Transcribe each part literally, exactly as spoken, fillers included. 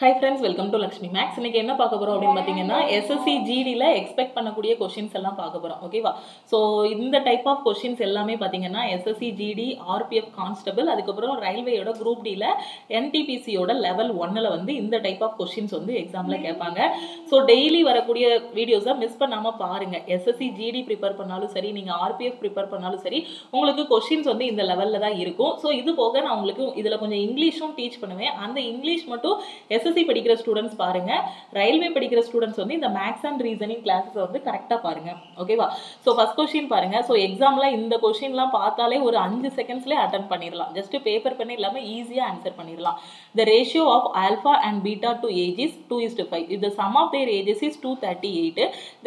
Hi friends, welcome to Lakshmi Maths. Today, what we are going to do is S S C G D la expect pannakodiya questions alla paakaporam. Okay va. So, indha type of questions ellame pathina S S C G D, R P F constable, adukapra railway oda group D la N T P C oda level one la vandu indha type of questions vandu exam la kepanga. So, daily varakodiya videos ah miss pannama paarenga. S S C G D prepare pannalum sari, neenga R P F prepare pannalum sari, ungalku questions vandu indha level la dhaan irukum. So, idu poga na ungalku idhula konjam English um teach pannuven. Andha English mattum S S C படிக்கிற students பாருங்க, railway படிக்கிற students வந்து இந்த maths and reasoning classes வந்து கரெக்ட்டா பாருங்க. ஓகேவா? So first question பாருங்க. சோ எக்ஸாம்ல இந்த क्वेश्चनலாம் பார்த்தாலே ஒரு five செகண்ட்ஸ்லயே அட்டெண்ட் பண்ணிரலாம். ஜஸ்ட் பேப்பர் பண்ணி எல்லாமே ஈஸியா ஆன்சர் பண்ணிரலாம். The ratio of alpha and beta to age is two is to five. If the sum of their ages is two hundred thirty-eight,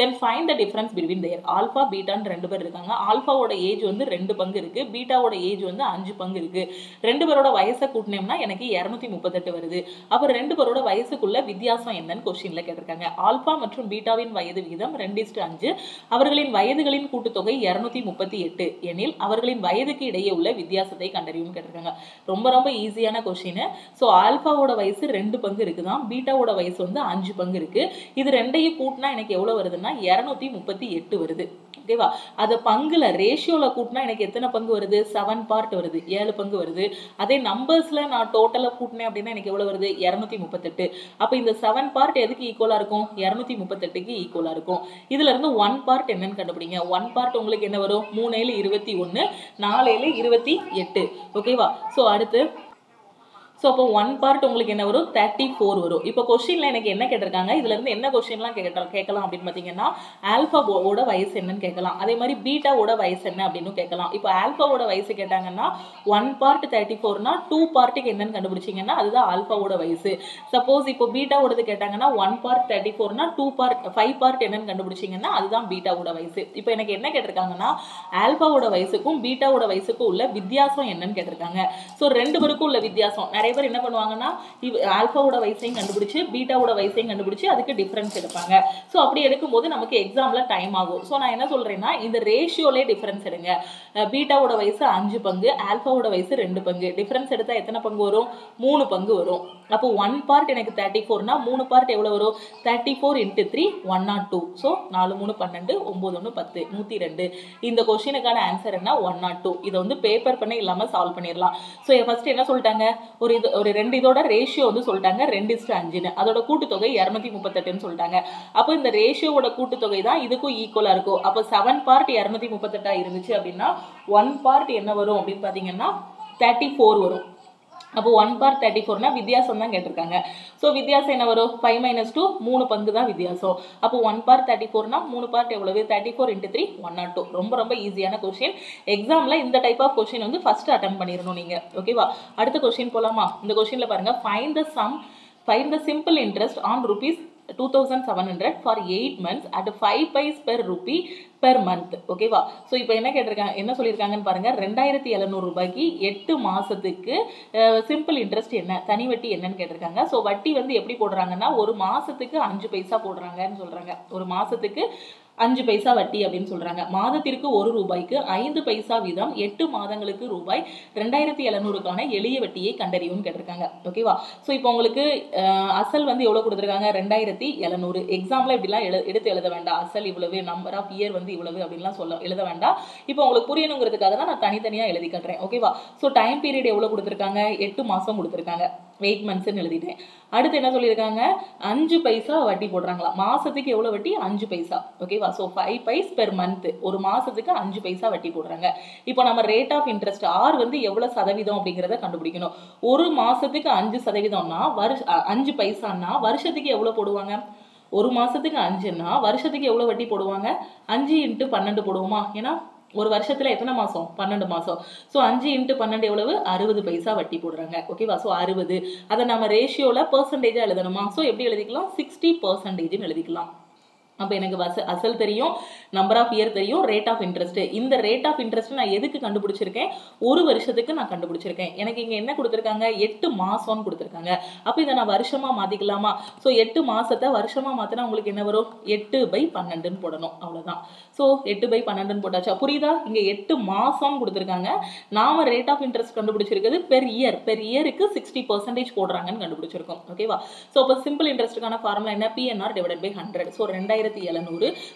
then find the difference between their alpha beta and ரெண்டு பேர் இருக்காங்க. ஆல்பாவோட age வந்து two பங்கு இருக்கு, பீட்டாவோட age வந்து five பங்கு இருக்கு. ரெண்டு பேரோட வயசை கூட்டினேம்னா எனக்கு two hundred thirty-eight வருது. அப்ப ரெண்டு பேரோட வயசுக்குள்ள வித்தியாசம் என்னன்னு क्वेश्चनல கேட்டிருக்காங்க. ஆல்பா மற்றும் பீட்டாவின் வயது விகிதம் two is to five. அவர்களின் வயதுகளின் கூட்டுத்தொகை two hundred thirty-eight எனில் அவர்களின் வயதுக்கு இடையே உள்ள வித்தியாசத்தை கண்டறியவும் கேட்டிருக்காங்க. ரொம்ப ரொம்ப ஈஸியான क्वेश्चन. சோ ஆல்பாவோட வயசு two பங்கு இருக்குதாம், பீட்டாவோட வயசு வந்து five பங்கு இருக்கு. இது ரெண்டையும் கூட்டினா எனக்கு எவ்வளவு வருதுன்னா two hundred thirty-eight வருது. ஓகேவா? அத பங்குல ரேஷியோல கூட்டினா எனக்கு எத்தனை பங்கு வருது? seven பார்ட் வருது, seven பங்கு வருது. அதே நம்பர்ஸ்ல நான் டோட்டலா கூட்டினே அப்படினா எனக்கு எவ்வளவு வருது? two hundred thirty-eight. அப்ப இந்த seven part எதுக்கு ஈக்குவலா இருக்கும்? two hundred thirty-eight க்கு ஈக்குவலா இருக்கும். இதுல இருந்து one part என்னன்னு கண்டுபிடிங்க. one part உங்களுக்கு என்ன வரும்? three into twenty-one, four into twenty-eight. ஓகேவா? சோ அடுத்து சோ அப்ப one part உங்களுக்கு என்ன வரும்? thirty-four வரும். இப்போ क्वेश्चनல எனக்கு என்ன கேட்டிருக்காங்க? இதில இருந்து என்ன क्वेश्चनலாம் கேக்கலாம் கேக்கலாம் அப்படினு பாத்தீங்கன்னா ஆல்பா ஓட வயசு என்னன்னு கேக்கலாம். அதே மாதிரி பீட்டா ஓட வயசு என்ன அப்படினு கேக்கலாம். இப்போ ஆல்பா ஓட வயசு கேட்டாங்கன்னா one part thirty-four னா two part க்கு என்னன்னு கண்டுபிடிச்சீங்கன்னா அதுதான் ஆல்பா ஓட வயசு. சப்போஸ் இப்போ பீட்டா ஓடது கேட்டாங்கன்னா one part thirty-four னா two part five part என்னன்னு கண்டுபிடிச்சீங்கன்னா அதுதான் பீட்டா ஓட வயசு. இப்போ எனக்கு என்ன கேட்டிருக்காங்கன்னா ஆல்பா ஓட வயசுக்கும் பீட்டா ஓட வயசுக்கும் உள்ள வித்தியாசம் என்னன்னு கேட்டிருக்காங்க. சோ ரெண்டு பேருக்கும் உள்ள வித்தியாசம் இவர் என்ன பண்ணுவாங்கன்னா ஆல்பாவோட வயசையும் கண்டுபிடிச்சு பீட்டாவோட வயசையும் கண்டுபிடிச்சு அதுக்கு டிஃபரன்ஸ் எடுப்பாங்க. சோ அப்படி எடுக்கும்போது நமக்கு எக்ஸாம்ல டைம் ஆகும். சோ நான் என்ன சொல்றேன்னா இந்த ரேஷியோலே டிஃபரன்ஸ் எடுங்க. பீட்டாவோட வயசு five பங்கு, ஆல்பாவோட வயசு two பங்கு. டிஃபரன்ஸ் எடுத்தா எத்தனை பங்கு வரும்? three பங்கு வரும். அப்போ one part எனக்கு thirty-four னா three part எவ்வளவு வரும்? thirty-four into three one hundred two. So four four twelve nine one ten one oh two. இந்த क्वेश्चनக்கான ஆன்சர் என்ன? one hundred two. இத வந்து பேப்பர் பண்ண இல்லாம சால்வ் பண்ணிரலாம். சோ ஃபர்ஸ்ட் என்ன சொல்லிட்டாங்க? ஒரு ஒரு ரெண்டு இதோட ரேஷியோ வந்து சொல்லிட்டாங்க two is to five னு. அதோட கூட்டுத்தொகை two hundred thirty-eight னு சொல்லிட்டாங்க. அப்ப இந்த ரேஷியோவோட கூட்டுத்தொகை தான் இதுக்கு ஈக்குவலா இருக்கும். அப்ப seven part two hundred thirty-eight ஆ இருந்துச்சு அப்படினா one part என்ன வரும் அப்படி பாத்தீங்கன்னா thirty-four வரும். அப்போ one part thirty-four னா வித்தியாசம் தான் கேட்டிருக்காங்க. சோ வித்தியாசம் என்ன வரும்? five minus two three பங்கு தான் வித்தியாசம். அப்போ one part thirty-four னா three part எவ்வளவு? thirty-four into three one hundred two. ரொம்ப ரொம்ப ஈஸியான क्वेश्चन. எக்ஸாம்ல இந்த டைப் ஆஃப் क्वेश्चन வந்து ஃபர்ஸ்ட் அட்டெம்ப்ட் பண்ணிரணும் நீங்க. ஓகேவா? அடுத்த क्वेश्चन போலாமா? இந்த क्वेश्चनல பாருங்க, find the sum find the simple interest on rupees two thousand seven hundred for eight months at five paise per rupee per month. Okay va. So இப்போ என்ன கேட்டிருக்காங்க, என்ன சொல்லிருக்காங்கன்னு பாருங்க. two thousand seven hundred ரூபாய்க்கு எட்டு மாசத்துக்கு சிம்பிள் இன்ட்ரஸ்ட் என்ன, தனி வட்டி என்னன்னு கேட்டிருக்காங்க. சோ வட்டி வந்து எப்படி போடுறாங்கன்னா ஒரு மாசத்துக்கு five பைசா போடுறாங்கன்னு சொல்றாங்க. ஒரு மாசத்துக்கு five பைசா வட்டி அப்படினு சொல்றாங்க. மாதத்திற்கு ஒரு ரூபாய்க்கு five பைசா வீதம் எட்டு மாதங்களுக்கு ரூபாய் two thousand seven hundred கான எளிய வட்டியை கண்டறியவும் கேட்டிருக்காங்க. ஓகேவா? சோ இப்போ உங்களுக்கு அசல் வந்து எவ்வளவு கொடுத்திருக்காங்க? two thousand seven hundred. எக்ஸாம்ல இப்படிலாம் எடுத்து எழுத வேண்டாம். அசல் இவ்வளவு, நம்பர் ஆஃப் இயர் வந்து இவ்வளவு அப்படிலாம் சொல்ல எழுத வேண்டாம். இப்போ உங்களுக்கு புரியணும்ங்கிறதுக்காக தான் நான் தனித்தனியா எழுதி காட்டுறேன். ஓகேவா? சோ டைம் பீரியட் எவ்வளவு கொடுத்திருக்காங்க? எட்டு மாசம் கொடுத்திருக்காங்க. eight months ன்னு எழுதிட்டேன். அடுத்து என்ன சொல்லிருக்காங்க? five பைசா வட்டி போடுறாங்களா? மாசத்துக்கு எவ்வளவு வட்டி? five பைசா. ஓகேவா? So five paise per month. ஒரு மாசத்துக்கு five பைசா வட்டி போடுறாங்க. இப்போ நம்ம ரேட் ஆஃப் இன்ட்ரஸ்ட் R வந்து எவ்வளவு சதவீதம் அப்படிங்கறதை கண்டுபிடிக்கணும். ஒரு மாசத்துக்கு five சதவீதம்னா five பைசான்னா வருஷத்துக்கு எவ்வளவு போடுவாங்க? ஒரு மாசத்துக்கு five னா வருஷத்துக்கு எவ்வளவு வட்டி போடுவாங்க? five into twelve போடுவோமா? ஏனா ஒரு வருஷத்துல எத்தனை மாசம்? twelve மாசம். சோ five into twelve எவ்வளவு? sixty பைசா வட்டி போடுறாங்க. ஓகேவா? So sixty. அத நாம ரேஷியோல % ஆ எழுதணுமா? சோ எப்படி எழுதிக்கலாம்? sixty percent னு எழுதிக்கலாம். அப்ப எனக்கு வச அசல் தெரியும் number of year தெரியும் rate of interest இந்த rate of interest நான் எதுக்கு கண்டுபிடிச்சிருக்கேன் ஒரு வருஷத்துக்கு நான் கண்டுபிடிச்சிருக்கேன் எனக்கு இங்க என்ன கொடுத்திருக்காங்க எட்டு மாசம்னு கொடுத்திருக்காங்க அப்ப இத நான் வருஷமா மாத்திக்கலாமா சோ எட்டு மாசத்தை வருஷமா மாத்தினா உங்களுக்கு என்ன வரும் எட்டு பை பன்னிரண்டு ன்னு போடணும் அவ்வளவுதான் சோ எட்டு பை பன்னிரண்டு ன்னு போட்டாச்சா புரியுதா இங்க எட்டு மாசம்னு கொடுத்திருக்காங்க நாம rate of interest கண்டுபிடிச்சிருக்கிறது per year per year க்கு sixty percent போடுறாங்கன்னு கண்டுபிடிச்சிருக்கோம் ஓகேவா சோ அப்ப simple interest கான ஃபார்முலா என்ன P N R divided by one hundred so two thousand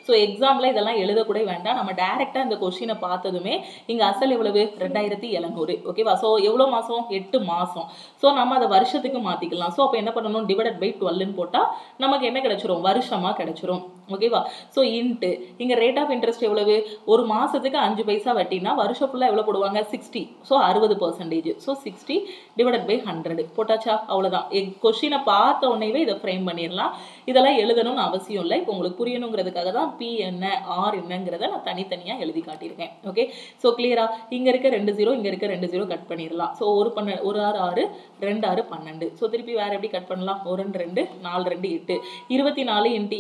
So, exam la idella eludha kudai vendha nama direct ah indha question ah paathadume inga asal evlavu two thousand seven hundred okay va so evlo maasam eight maasam so nama adha varshathukku maatikalam so appo enna pannanom divided by twelve nu potta namakku enna kedachirum varshama kedachirum okay va so int inga rate of interest evlavu oru maasathukku five paisa vettina varsham fulla evlo poduvanga sixty so sixty percent so sixty divided by one hundred potacha avladha question ah paatha onave idha frame panniralam idella eludhanum avasiyam illa ipo ungalku புரியணும்ங்கிறதுக்காக தான் P என்ன R என்னங்கறத நான் தனித்தனியா எழுதி காட்டி இருக்கேன் okay so கிளியரா இங்க இருக்க ரெண்டு ஜீரோ இங்க இருக்க ரெண்டு ஜீரோ கட் பண்ணிரலாம் சோ ஒரு ஒரு ஆறு ஆறு ரெண்டு ஆறு பன்னிரண்டு சோ திருப்பி வேற எப்படி கட் பண்ணலாம் one two four two eight twenty-four into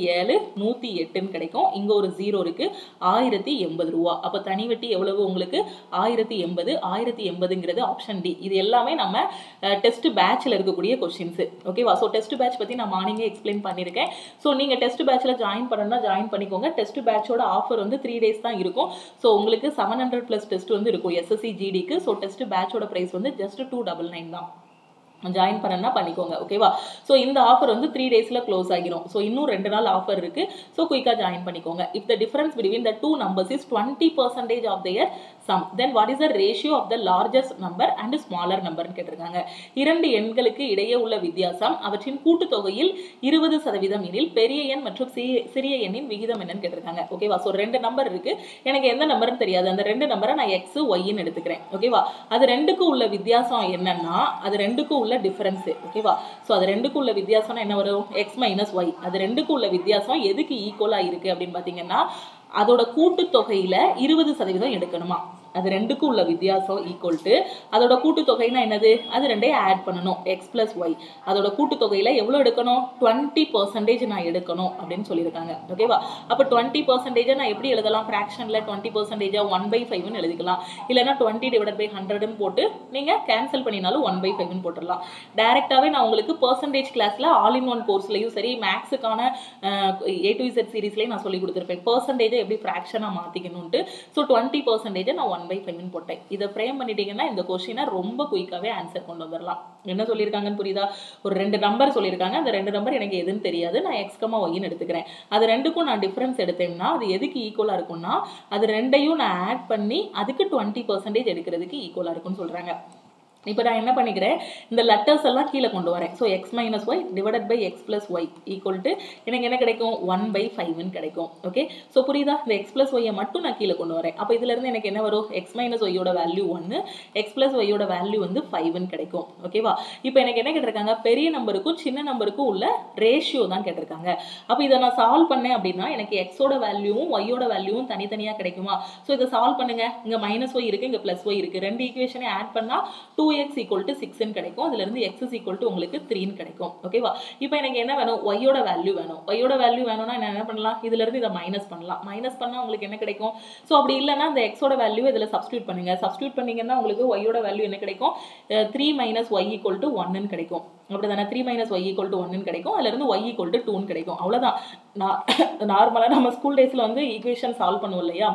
seven one oh eight ன்னு கிடைக்கும் இங்க ஒரு ஜீரோ இருக்கு one thousand eighty ரூபாய் அப்ப தனி வட்டி எவ்வளவு உங்களுக்கு one thousand eighty one thousand eighty ங்கிறது ஆப்ஷன் டி இது எல்லாமே நம்ம டெஸ்ட் பேட்ச்ல இருக்க கூடிய क्वेश्चंस ஓகேவா சோ டெஸ்ட் பேட்ச் பத்தி நான் மார்னிங்கே எக்ஸ்பிளைன் பண்ணிருக்கேன் சோ நீங்க டெஸ்ட் பேட்ச்ல ஜாயின் பண்ணனும்னா ஜாயின் பண்ணிக்கோங்க டெஸ்ட் பேட்ச் ஓட ஆஃபர் வந்து three days தான் இருக்கும் சோ உங்களுக்கு seven hundred plus டெஸ்ட் வந்து இருக்கும் S S C G D க்கு சோ டெஸ்ட் பேட்ச் ஓட பிரைஸ் வந்து just two ninety-nine தான் join பண்ணனா பண்ணிக்கோங்க ஓகேவா சோ இந்த ஆஃபர் வந்து three days ல க்ளோஸ் ஆகிரும் சோ இன்னும் ரெண்டு நாள் ஆஃபர் இருக்கு சோ குயிக்கா ஜாயின் பண்ணிக்கோங்க if the difference between the two numbers is twenty percent of their sum then what is the ratio of the largest number and smaller number ன்னு கேட்டிருக்காங்க இரண்டு எண்களுக்கு இடையே உள்ள வித்தியாசம் அவற்றின் கூட்டுத்தொகையில் twenty percent எனில் பெரிய எண் மற்றும் சிறிய எண்ணின் விகிதம் என்னன்னு கேட்டிருக்காங்க ஓகேவா சோ ரெண்டு நம்பர் இருக்கு எனக்கு எந்த நம்பர்னு தெரியாது அந்த ரெண்டு நம்பரை நான் x y ன்னு எடுத்துக்கிறேன் ஓகேவா அது ரெண்டுக்கு உள்ள வித்தியாசம் என்னன்னா அது ரெண்டுக்கு உள்ள difference okay va so adu renduku ulla vidhyasam na enna varum x minus y adu renduku ulla vidhyasam edukku equal a irukku appdi pathinga na adoda kootu thogaila twenty percent edukanuma அது ரெண்டுக்கு உள்ள வித்தியாசம் equal to அதோட கூட்டுத்தொகைனா என்னது அது ரெண்டையும் add பண்ணனும் x plus y அதோட கூட்டுத்தொகையில எவ்வளவு எடுக்கணும் twenty percent நான் எடுக்கணும் அப்படினு சொல்லிருக்காங்க ஓகேவா அப்ப twenty percent நான் எப்படி எழுதலாம் ஃபிராக்ஷன்ல twenty percent one by five ன்னு எழுதிக்கலாம் இல்லனா twenty divided by one hundred ன்னு போட்டு நீங்க கேன்சல் பண்ணினாலும் one by five ன்னு போட்டுறலாம் டைரக்டாவே நான் உங்களுக்கு percentage கிளாஸ்ல ஆல் இன் ஒன் கோர்ஸ்லயும் சரி மேக்ஸ்கான A to Z சீரிஸ்லயே நான் சொல்லி கொடுத்திருப்பேன் percentage எப்படி ஃபிராக்ஷனா மாத்திக்கணும்னு சோ twenty percent நான் one by five ன்னு போட்டேன் இத ஃப்ரேம் பண்ணிட்டீங்கன்னா இந்த क्वेश्चनை ரொம்ப குயிக்காவே ஆன்சர் கொண்டு வந்துறலாம் என்ன சொல்லிருக்காங்கன்னு புரியுதா ஒரு ரெண்டு நம்பர் சொல்லிருக்காங்க அந்த ரெண்டு நம்பர் எனக்கு எதுன்னு தெரியாது நான் x, y ன்னு எடுத்துக்கிறேன் அது ரெண்டுக்கும் நான் டிஃபரன்ஸ் எடுத்தேன்னா அது எதுக்கு ஈக்குவலா இருக்கும்னா அது ரெண்டையும் நான் ஆட் பண்ணி அதுக்கு twenty percent எடுக்கிறதுக்கு ஈக்குவலா இருக்கும்னு சொல்றாங்க இப்போ நான் என்ன பண்ணிக்கிறேன் இந்த லெட்டர்ஸ் எல்லாம் கீழ கொண்டு வரேன் so x minus y divided by x plus y equal to எனக்கு என்ன கிடைக்கும் one by five ன்னு கிடைக்கும் ஓகே சோ புரியுதா இந்த x plus y மட்டும் நான் கீழ கொண்டு வரேன் அப்ப இதில இருந்து எனக்கு என்ன வரும் x minus y ஓட value one x plus y ஓட வேல்யூ வந்து five ன்னு கிடைக்கும் ஓகேவா இப்போ எனக்கு என்ன கேட்டிருக்காங்க பெரிய நம்பருக்கும் சின்ன நம்பருக்கும் உள்ள ரேஷியோ தான் கேட்டிருக்காங்க அப்ப இத நான் சால்வ் பண்ணேன் அப்படினா எனக்கு x ஓட வேல்யூவும் y ஓட வேல்யூவும் தனித்தனியா கிடைக்குமா சோ இத சால்வ் பண்ணுங்க இங்க minus y இருக்கு இங்க plus y இருக்கு ரெண்டு ஈக்குவேஷனை ஆட் பண்ணா two x equal to six ன்னு கிடைக்கும் அதில இருந்து x is equal to உங்களுக்கு three ன்னு கிடைக்கும் ஓகேவா இப்போ எனக்கு என்ன வேணும் y ஓட வேல்யூ வேணும் y ஓட வேல்யூ வேணும்னா நான் என்ன பண்ணலாம் இதில இருந்து இத மைனஸ் பண்ணலாம் மைனஸ் பண்ணா உங்களுக்கு என்ன கிடைக்கும் சோ அப்படி இல்லனா அந்த x ஓட வேல்யூ இதல சப்ஸ்டிட்யூட் பண்ணுங்க சப்ஸ்டிட்யூட் பண்ணீங்கன்னா உங்களுக்கு y ஓட வேல்யூ என்ன கிடைக்கும் three minus y equal to one ன்னு கிடைக்கும் அப்படிதானே three minus y equal to one ன்னு கிடைக்கும் அதில இருந்து y equal to two ன்னு கிடைக்கும் அவ்வளவுதான் நார்மலா நம்ம ஸ்கூல் டேஸ்ல வந்து ஈக்குவேஷன் சால்வ் பண்ணுவோம் இல்லையா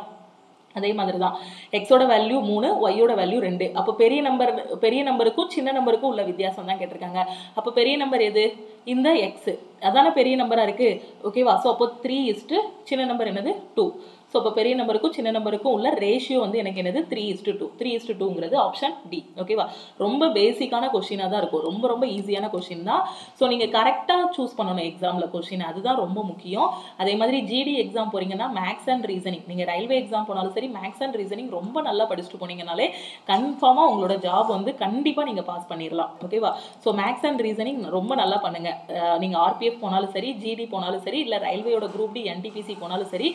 அதே மாதிரி தான் x ஓட வேல்யூ three y ஓட வேல்யூ two அப்ப பெரிய நம்பர் பெரிய நம்பருக்கும் சின்ன நம்பருக்கும் உள்ள வித்தியாசம் தான் கேட்டிருக்காங்க அப்ப பெரிய நம்பர் எது இந்த x அதான பெரிய நம்பரா இருக்கு ஓகேவா சோ அப்ப three is to சின்ன நம்பர் என்னது two சோ அப்ப பெரிய நம்பருக்கும் சின்ன நம்பருக்கும் உள்ள ரேஷியோ வந்து எனக்கு என்னது three is to two three is to two ங்கிறது ஆப்ஷன் டி ஓகேவா ரொம்ப பேசிக்கான क्वेश्चनா தான் இருக்கும் ரொம்ப ரொம்ப ஈஸியான क्वेश्चन தான் சோ நீங்க கரெக்ட்டா चूஸ் பண்ணனும் एग्जामல क्वेश्चन அதுதான் ரொம்ப முக்கியம் அதே மாதிரி ஜிடி एग्जाम போறீங்கன்னா மேத்ஸ் அண்ட் ரீசனிங் நீங்க ரயில்வே एग्जाम போனாலும் சரி மேத்ஸ் அண்ட் ரீசனிங் ரொம்ப நல்லா படிச்சிட்டு போனீங்கனாலே கன்ஃபார்மா உங்களோட ஜாப் வந்து கண்டிப்பா நீங்க பாஸ் பண்ணிரலாம் ஓகேவா சோ மேத்ஸ் அண்ட் ரீசனிங் ரொம்ப நல்லா பண்ணுங்க நீங்க R P F போனாலும் சரி ஜிடி போனாலும் சரி இல்ல ரயில்வேயோட group D N T P C போனாலும் சரி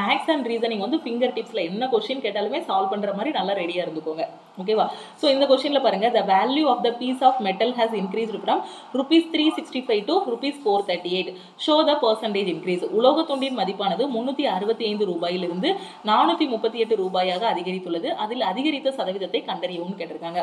maths and reasoning on the fingertips la enna question kettalume solve pandra mari nalla ready ah irundukonga okay va so in the question la parunga the value of the piece of metal has increased from rupees three sixty-five to rupees four thirty-eight show the percentage increase உலோக துண்டின் மதிப்பானது முந்நூற்று அறுபத்தைந்து ரூபாயில் இருந்து நானூற்று முப்பத்தி எட்டு ரூபாயாக அதிகரித்துள்ளது அதில் அதிகரித்த சதவீதத்தை கண்டறியவும் கேட்டிருக்காங்க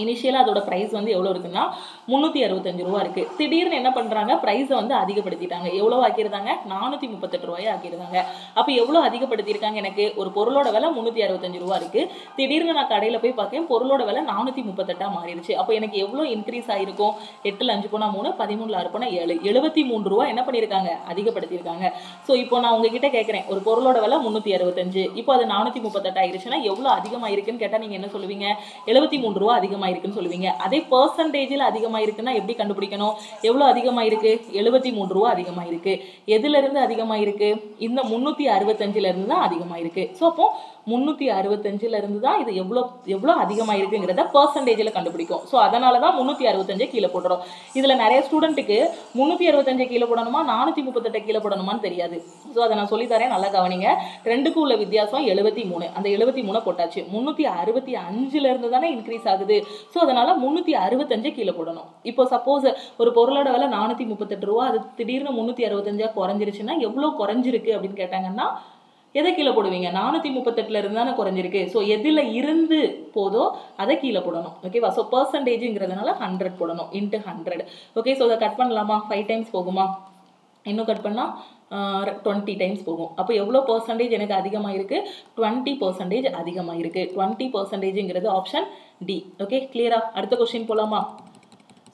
Initially, the price is three sixty-five ரூபாய் இருக்கு திடீர்னு என்ன பண்றாங்க price வந்து அதிகப்படுத்திட்டாங்க எவ்வளவு ஆக்கிருக்காங்க நானூற்று முப்பத்தி எட்டு ரூபாயா ஆக்கிருக்காங்க அப்ப எவ்வளவு அதிகப்படுத்திட்டாங்க எனக்கு ஒரு பொருளோட விலை முந்நூற்று அறுபத்தைந்து ரூபாய் இருக்கு திடீர்னு நான் கடையில போய் பார்க்கேன் பொருளோட விலை நானூற்று முப்பத்தி எட்டு ஆ மாறிடுச்சு அப்ப எனக்கு எவ்வளவு increase ஆயிருக்கும் எட்டு இன்டு அஞ்சு போனா மூணு பதிமூணு ஆறு போனா ஏழு எழுபத்தி மூன்று ரூபாய் என்ன பண்ணிருக்காங்க அதிகப்படுத்திட்டாங்க சோ இப்போ நான் உங்ககிட்ட கேக்குறேன் ஒரு பொருளோட விலை முந்நூற்று அறுபத்தைந்து இப்போ அது நானூற்று முப்பத்தி எட்டு ஆயிருச்சுனா எவ்வளவு அதிகமா இருக்குன்னு கேட்டா நீங்க என்ன சொல்லுவீங்க எழுபத்தி மூன்று ரூபாய் அதிகமா இருக்குன்னு சொல்லுவீங்க அதே percentage ல அதிகமா இருக்குன்னா எப்படி கண்டுபிடிக்கணும் எவ்வளவு அதிகமா இருக்கு எழுபத்தி மூன்று ரூபாய் அதிகமா இருக்கு எதில இருந்து அதிகமா இருக்கு இந்த முந்நூற்று அறுபத்தைந்து ல இருந்து தான் அதிகமா இருக்கு சோ அப்போ முந்நூற்று அறுபத்தைந்து ல இருந்து தான் இது எவ்வளவு எவ்வளவு அதிகமா இருக்குங்கறத percentage ல கண்டுபிடிக்கும் சோ அதனால தான் முந்நூற்று அறுபத்தைந்து கீழ போடுறோம் இதுல நிறைய ஸ்டூடண்ட்க்கு முந்நூற்று அறுபத்தைந்து கீழ போடணுமா நானூற்று முப்பத்தி எட்டு கீழ போடணுமான்னு தெரியாது சோ அத நான் சொல்லி தரேன் நல்லா கவனிங்க ரெண்டுக்கு உள்ள வித்தியாசம் எழுபத்தி மூன்று அந்த எழுபத்தி மூன்று போட்டாச்சு முந்நூற்று அறுபத்தைந்து ல இருந்து தான இன்கிரீஸ் ஆகுது So, அதனால முந்நூற்று அறுபத்தைந்து கீழ போடணும். இப்போ சப்போஸ் ஒரு பொருளோட விலை நானூற்று முப்பத்தி எட்டு ரூபாய் அது திடீர்னு முந்நூற்று அறுபத்தைந்து ஆ குறஞ்சிருச்சுனா எவ்வளவு குறஞ்சிருக்கு அப்படினு கேட்டாங்கன்னா எதை கீழ போடுவீங்க நானூற்று முப்பத்தி எட்டு ல இருந்தானே குறஞ்சிருக்கு சோ எதில இருந்து போதோ அத கீழ போடணும் ஓகேவா சோ percentage ங்கறதனால நூறு போடணும் into நூறு ஓகே சோ அத கட் பண்ணலாமா ஐந்து டைம்ஸ் போகுமா இன்னும் கட் பண்ணா twenty times போகும் அப்ப எவ்வளவு percentage எனக்கு அதிகமா இருக்கு twenty percent அதிகமா இருக்கு twenty percent ங்கிறது option D okay clear ஆ அடுத்த क्वेश्चन போலாமா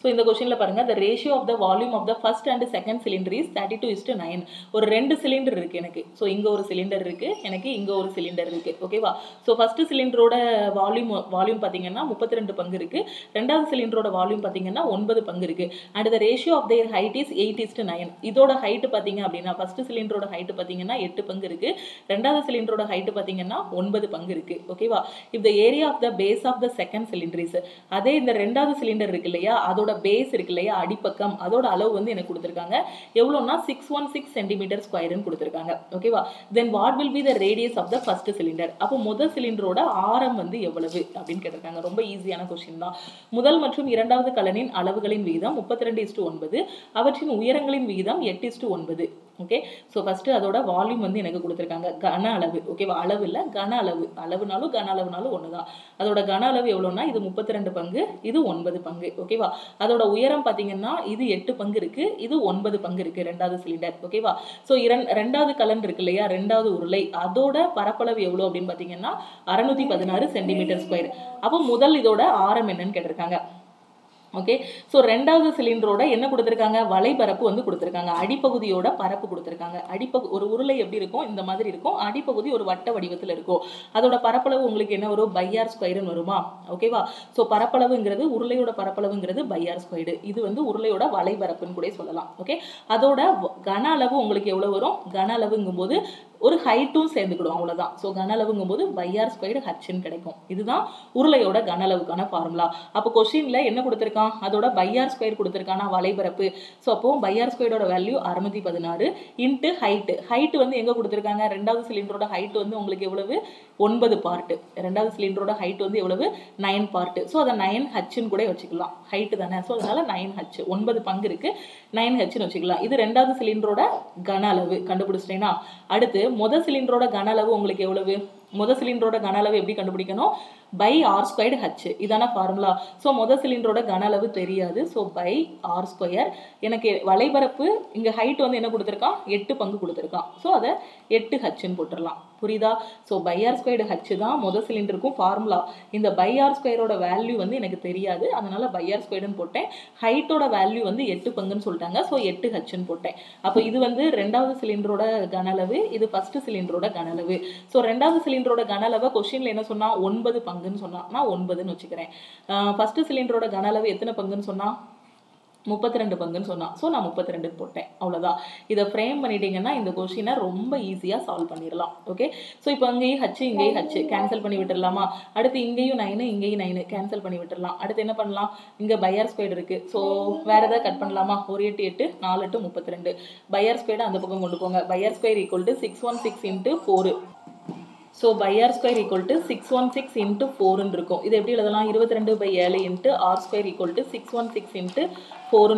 சோ இந்த क्वेश्चनல பாருங்க the ratio of the volume of the first and second cylinder is thirty-two is to nine ஒரு ரெண்டு சிலிண்டர் இருக்கு எனக்கு சோ இங்க ஒரு சிலிண்டர் இருக்கு எனக்கு இங்க ஒரு சிலிண்டர் இருக்கு ஓகேவா சோ ஃபர்ஸ்ட் சிலிண்டரோட வால்யூம் வால்யூம் பாத்தீங்கன்னா முப்பத்தி இரண்டு பங்கு இருக்கு இரண்டாவது சிலிண்டரோட வால்யூம் பாத்தீங்கன்னா ஒன்பது பங்கு இருக்கு and the ratio of their height is eight is to nine இதோட ஹைட் பாத்தீங்க அப்படினா ஃபர்ஸ்ட் சிலிண்டரோட ஹைட் பாத்தீங்கன்னா எட்டு பங்கு இருக்கு இரண்டாவது சிலிண்டரோட ஹைட் பாத்தீங்கன்னா ஒன்பது பங்கு இருக்கு ஓகேவா if the area of the base of the second cylinder is அதே இந்த இரண்டாவது சிலிண்டர் இருக்குலையா அதோட பேஸ் இருக்குலையா அடிபக்கம் அதோட அளவு வந்து எனக்கு கொடுத்திருக்காங்க எவ்வளவுனா six hundred sixteen centimetre square ன்னு கொடுத்திருக்காங்க ஓகேவா then what will be the radius of the first cylinder அப்ப முதல் சிலிண்டரோட ஆரம் வந்து எவ்வளவு அப்படினு கேட்டிருக்காங்க ரொம்ப ஈஸியான क्वेश्चन தான் முதல் மற்றும் இரண்டாவது கலனின் அளவுகளின் விகிதம் முப்பத்தி இரண்டு இஸ்டு ஒன்பது அவற்றின் உயரங்களின் விகிதம் எட்டு இஸ்டு ஒன்பது ஓகே சோ ஃபர்ஸ்ட் அதோட வால்யூம் வந்து எனக்கு கொடுத்திருக்காங்க கன அளவு ஓகேவா அளவு இல்ல கன அளவு அளவுனாலு கன அளவுனாலு ஒண்ணுதான் அதோட கன அளவு எவ்வளவுனா இது முப்பத்தி இரண்டு பங்கு இது ஒன்பது பங்கு ஓகேவா அதோட உயரம் பாத்தீங்கன்னா இது எட்டு பங்கு இருக்கு இது ஒன்பது பங்கு இருக்கு இரண்டாவது சிலிண்டர் ஓகேவா சோ இரண்டாவது கலன் இருக்குலையா இரண்டாவது உருளை அதோட பரப்பளவு எவ்வளவு அப்படினு பாத்தீங்கன்னா அறுநூற்று பதினாறு சென்டிமீட்டர் ஸ்கொயர் அப்ப முதல் இதோட ஆரம் என்னன்னு கேட்டிருக்காங்க ஓகே சோ இரண்டாவது சிலிண்டரோட என்ன கொடுத்திருக்காங்க வளைபரப்பு வந்து கொடுத்திருக்காங்க அடிபகுதியோட பரப்பு கொடுத்திருக்காங்க அடிபகு ஒரு உருளை எப்படி இருக்கும் இந்த மாதிரி இருக்கும் அடிபகுதி ஒரு வட்ட வடிவத்துல இருக்கும் அதோட பரப்பளவு உங்களுக்கு என்ன வரும் பை ஆர் ஸ்கொயர் ன்னு வருமா ஓகேவா சோ பரப்பளவுங்கிறது உருளையோட பரப்பளவுங்கிறது பை ஆர் ஸ்கொயர் இது வந்து உருளையோட வளைபரப்புன்னு கூட சொல்லலாம் ஓகே அதோட கன அளவு உங்களுக்கு எவ்வளவு வரும் கன அளவுங்கும்போது ஒரு ஹைட்டும் சேர்ந்துக்குடும் அவ்வளவுதான் சோ கன அளவுங்கும்போது பை ஆர் ஸ்கொயர் ஹச் ன்னு கிடைக்கும் இதுதான் உருளையோட கன அளவுக்கான ஃபார்முலா அப்ப क्वेश्चनல என்ன கொடுத்திருக்கான் அதோட பை ஆர் ஸ்கொயர் கொடுத்திருக்கானா வளைபரப்பு சோ அப்போ பை ஆர் ஸ்கொயர் ஓட வேல்யூ அறுநூற்று பதினாறு * ஹைட் ஹைட் வந்து எங்க கொடுத்திருக்காங்க இரண்டாவது சிலிண்டரோட ஹைட் வந்து உங்களுக்கு எவ்வளவு ஒன்பது பார்ட் இரண்டாவது சிலிண்டரோட ஹைட் வந்து எவ்வளவு ஒன்பது பார்ட் சோ அத ஒன்பது ஹச் ன்னு கூட வெச்சுக்கலாம் ஹைட் தானே சோ அதனால ஒன்பது ஹச் ஒன்பது பங்கு இருக்கு ஒன்பது ஹச் ன்னு வெச்சுக்கலாம் இது இரண்டாவது சிலிண்டரோட கன அளவு கண்டுபிடிச்சிட்டேனா அடுத்து முதல் சிலிண்டரோட கன அளவு உங்களுக்கு எவ்வளவு முதல் சிலிண்டரோட கன அளவு எப்படி கண்டுபிடிக்கணும் பை ஆர் ஸ்கொயர் ஹச் இதான ஃபார்முலா சோ முதல் சிலிண்டரோட கன அளவு தெரியாது சோ பை ஆர் ஸ்கொயர் எனக்கு வளைபரப்பு இங்க ஹைட் வந்து என்ன கொடுத்திருக்கான் எட்டு பங்கு கொடுத்திருக்கான் சோ அத எட்டு ஹச் ன்னு போட்டுறலாம் புரியுதா so pi R square H தான் முதல் சிலிண்டருக்கும் ஃபார்முலா இந்த பை ஆர் ஸ்கொயர் ஓட வேல்யூ வந்து எனக்கு தெரியாது அதனால பை ஆர் ஸ்கொயர் ன்னு போட்டேன் ஹைட்டோட வேல்யூ வந்து எட்டு பங்குன்னு சொல்லிட்டாங்க சோ எட்டு ஹச் ன்னு போட்டேன் அப்ப இது வந்து இரண்டாவது சிலிண்டரோட கன அளவு இது ஃபர்ஸ்ட் சிலிண்டரோட கன அளவு சோ இரண்டாவது சிலிண்டரோட கன அளவு क्वेश्चनல என்ன சொன்னா ஒன்பது பங்குன்னு சொன்னா நான் ஒன்பது ன்னு வெச்சுக்கிறேன் ஃபர்ஸ்ட் சிலிண்டரோட கன அளவு எத்தனை பங்குன்னு சொன்னா thirty-two பங்குன்னு சொன்னா சோ நான் thirty-two போட்டேன் அவ்வளவுதான் இத ஃப்ரேம் பண்ணிட்டீங்கன்னா இந்த क्वेश्चனை ரொம்ப ஈஸியா சால்வ் பண்ணிரலாம் ஓகே சோ இப்போ அங்கேயே h இங்கேயே h கேன்சல் பண்ணி விட்டுறலாமா அடுத்து இங்கேயும் nine இங்கேயும் nine கேன்சல் பண்ணி விட்டுறலாம் அடுத்து என்ன பண்ணலாம் இங்க பையர் ஸ்கொயர் இருக்கு சோ வேற ஏதாவது கட் பண்ணலாமா eight eight four eight thirty-two pi R square அந்த பக்கம் கொண்டு போங்க pi R square six sixteen into four So, by r square equal to six sixteen into four. This is twenty-two by seven into r square equal to six sixteen into four.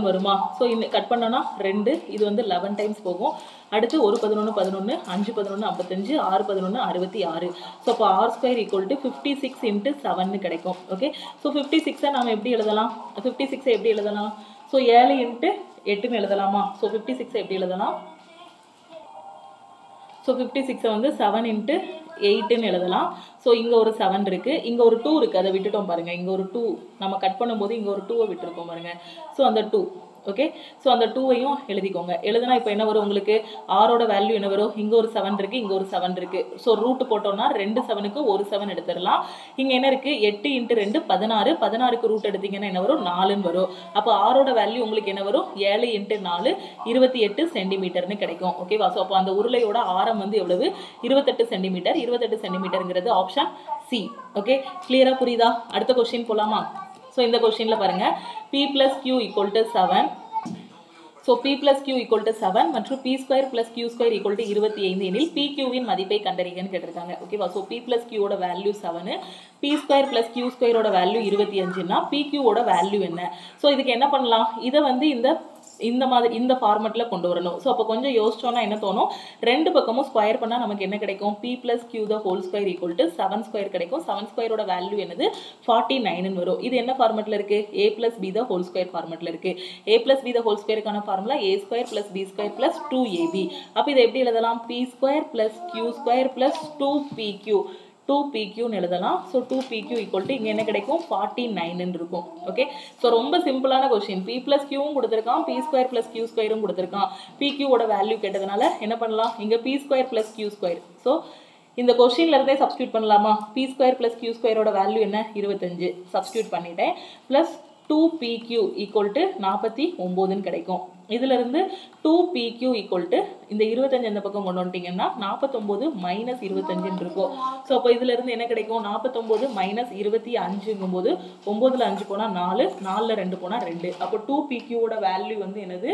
So, in cut two, this is eleven times. That's one eleven, five eleven, five eleven, six eleven, sixty-six. So, r square equal to fifty-six into seven. Okay? So, fifty-six is fifty-six. So, seven into eight. So, fifty-six is So, fifty-six is seven into eight in eladalam so inga oru seven irukku inga oru two irukku adha vittutom parunga inga oru two nama cut பண்ணும்போது inga oru two ah vittukom parunga so and the two okay so and the two ayum eludhikonga eludana ipo enna varu ungalku r oda value enna varu inga oru seven irukku inga oru seven irukku so root potona two seven ku oru seven edutiralam inga enna irukku eight into two sixteen sixteen ku root eduthinga enna varu four nu varu appo r oda value ungalku enna varu seven into four twenty-eight centimeter nu kedaikum okay va so appo and urulayoda aaram vandu evlavu twenty-eight centimeter twenty-eight centimeter ங்கிறது option C okay clear ஆ புரியுதா அடுத்த question போலாமா so இந்த क्वेश्चनல பாருங்க p + q = seven So, P plus Q equal to seven மற்றும் P square plus Q square equal to twenty-five எனில் P Q வின் மதிப்பை கண்டறிகன் கேட்டிருக்காங்க. Okay, so P plus Q ஓட value seven, P square plus Q square ஓட value twenty-five நான் P Q ஓட value என்ன? So, இதுக்கு என்ன பண்ணலாம்? இதை வந்து இந்த மாதிரி இந்த formatல கொண்டு வரணும். So, அப்போ கொஞ்சம் யோசிச்சோம்னா என்ன தோணும்? ரெண்டு பக்கமும் square பண்ணா நமக்கு என்ன கிடைக்கும்? P plus Q the whole square equal to seven square கிடைக்கும். seven square ஓட value என்னது? forty-nine வரும். இது என்ன formatல இருக்கு? A plus B the whole square formatல இருக்கு. A plus B the whole square கான formula a square plus b square plus two a b அப்ப இது எப்படி எழுதலாம் p square plus q square plus two p q two p q னு எழுதலாம் so two p q equal to இங்க என்ன கிடைக்கும் forty-nine ன்னு இருக்கும் ஓகே சோ ரொம்ப சிம்பிளான क्वेश्चन p + q ம் கொடுத்திருக்கான் p square plus q square ம் கொடுத்திருக்கான் pq ஓட வேல்யூ கேட்டதனால என்ன பண்ணலாம் இங்க p square plus q square so இந்த क्वेश्चनல இருந்தே சப்ஸ்டிட்யூட் பண்ணலாமா p square plus q square ஓட வேல்யூ என்ன twenty-five சப்ஸ்டிட்யூட் பண்ணிட்டேன் plus two p q equal to forty-nine ன்னு கிடைக்கும் இதில இருந்து two p q equal to இந்த twenty-five அந்த பக்கம் கொண்டு வந்துட்டீங்கன்னா forty-nine minus twenty-five ன்னு இருக்கும் சோ அப்ப இதில இருந்து என்ன கிடைக்கும் forty-nine minus twenty-five ங்கும்போது nine ல five போனா four four ல two போனா two அப்ப two p q ஓட வேல்யூ வந்து என்னது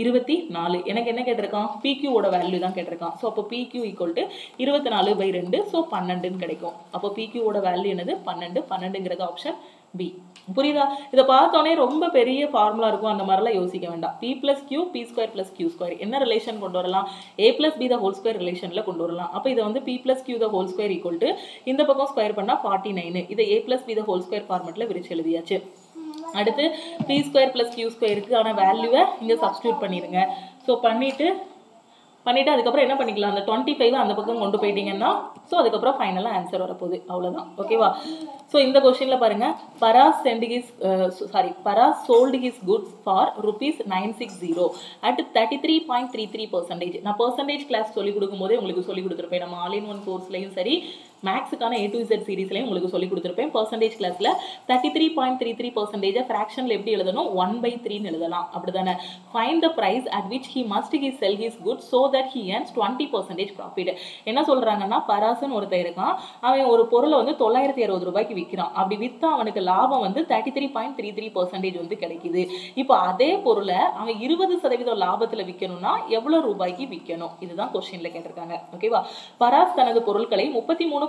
twenty-four எனக்கு என்ன கேட்டிருக்கான் pq ஓட வேல்யூ தான் கேட்டிருக்கான் சோ அப்ப pq = twenty-four by two so twelve ன்னு கிடைக்கும் அப்ப pq ஓட வேல்யூ என்னது twelve twelve ங்கறது ஆப்ஷன் B. புரியுதா இத பார்த்தோனே ரொம்ப பெரிய ஃபார்முலா இருக்கும் அந்த மாதிரி எல்லாம் யோசிக்க வேண்டாம் p + q p square + q square என்ன ரிலேஷன் கொண்டு வரலாம் a + b the whole square ரிலேஷன்ல கொண்டு வரலாம் அப்ப இது வந்து p + q the whole square = இந்த பக்கம் ஸ்கொயர் பண்ணா forty-nine இத a + b the whole square ஃபார்மட்ல விரிச்சு எழுதியாச்சு அடுத்து p square + q square க்கு ஆன வேல்யூவை இங்க சப்ஸ்டிட்யூட் பண்ணிடுங்க சோ பண்ணிட்டு பண்ணிட்டு அதுக்கு அப்புறம் என்ன பண்ணிக்கலாம் அந்த twenty-five அந்த பக்கம் கொண்டு போய்ட்டீங்கன்னா சோ அதுக்கு அப்புறம் ஃபைனலா ஆன்சர் வர போகுது அவ்வளவுதான் ஓகேவா சோ இந்த क्वेश्चनல பாருங்க Paras sent his sorry Paras sold his goods for rupees nine sixty at thirty-three point three three percent நான் percentage class சொல்லி கொடுக்கும்போது உங்களுக்கு சொல்லி கொடுத்திருப்பேன் நம்ம all in one courseலயும் சரி மேக்ஸ்கான A to Z சீரிஸ்லயும் உங்களுக்கு சொல்லி கொடுத்திருப்பேன் percentage classல thirty-three point three three percent ஐ fractionல எப்படி எழுதணும் one by three ன்னு எழுதலாம் அப்படிதானே find the price at which he must he sell his goods so that he earns twenty percent profit என்ன சொல்றாங்கன்னா பராசன் ஒருத்தன் இருக்கான் அவன் ஒரு பொருளை வந்து nine sixty ரூபாய்க்கு விக்கிறான் அப்படி வித்தா அவனுக்கு லாபம் வந்து thirty-three point three three percent வந்து கிடைக்குது இப்போ அதே பொருளை அவன் twenty percent லாபத்துல விக்கணும்னா எவ்வளவு ரூபாய்க்கு விக்கணும் இதுதான் क्वेश्चनல கேட்டிருக்காங்க ஓகேவா பராஸ் தனது பொருட்களை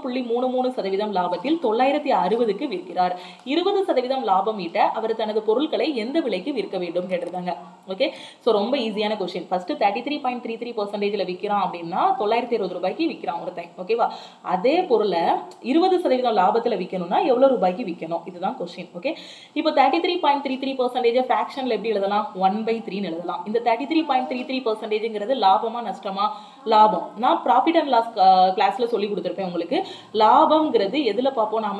thirty-three point three three percent லாபத்தில் nine sixty க்கு விற்கிறார் twenty percent லாபம் ஈட்ட அவர் தனது பொருட்களை எந்த விலைக்கு விற்க வேண்டும் கேட்டிருக்காங்க ஓகே சோ ரொம்ப ஈஸியான question first thirty-three point three three percent ல விக்கிறான் அப்படினா nine sixty ரூபாய்க்கு விக்கிறான் ஒருத்தன் ஓகேவா அதே பொருளை twenty percent லாபத்துல விக்கணும்னா எவ்வளவு ரூபாய்க்கு விக்கணும் இதுதான் क्वेश्चन ஓகே இப்போ thirty-three point three three percent ஐ ஃபிராக்ஷன்ல எப்படி எழுதலாம் one by three ன்னு எழுதலாம் இந்த thirty-three point three three percent ங்கிறது லாபமா நஷ்டமா லாபம் நான் profit and loss கிளாஸ்ல சொல்லி கொடுத்திருப்பேன் உங்களுக்கு லாபம்ங்கிறது எதுல பாப்போம் நாம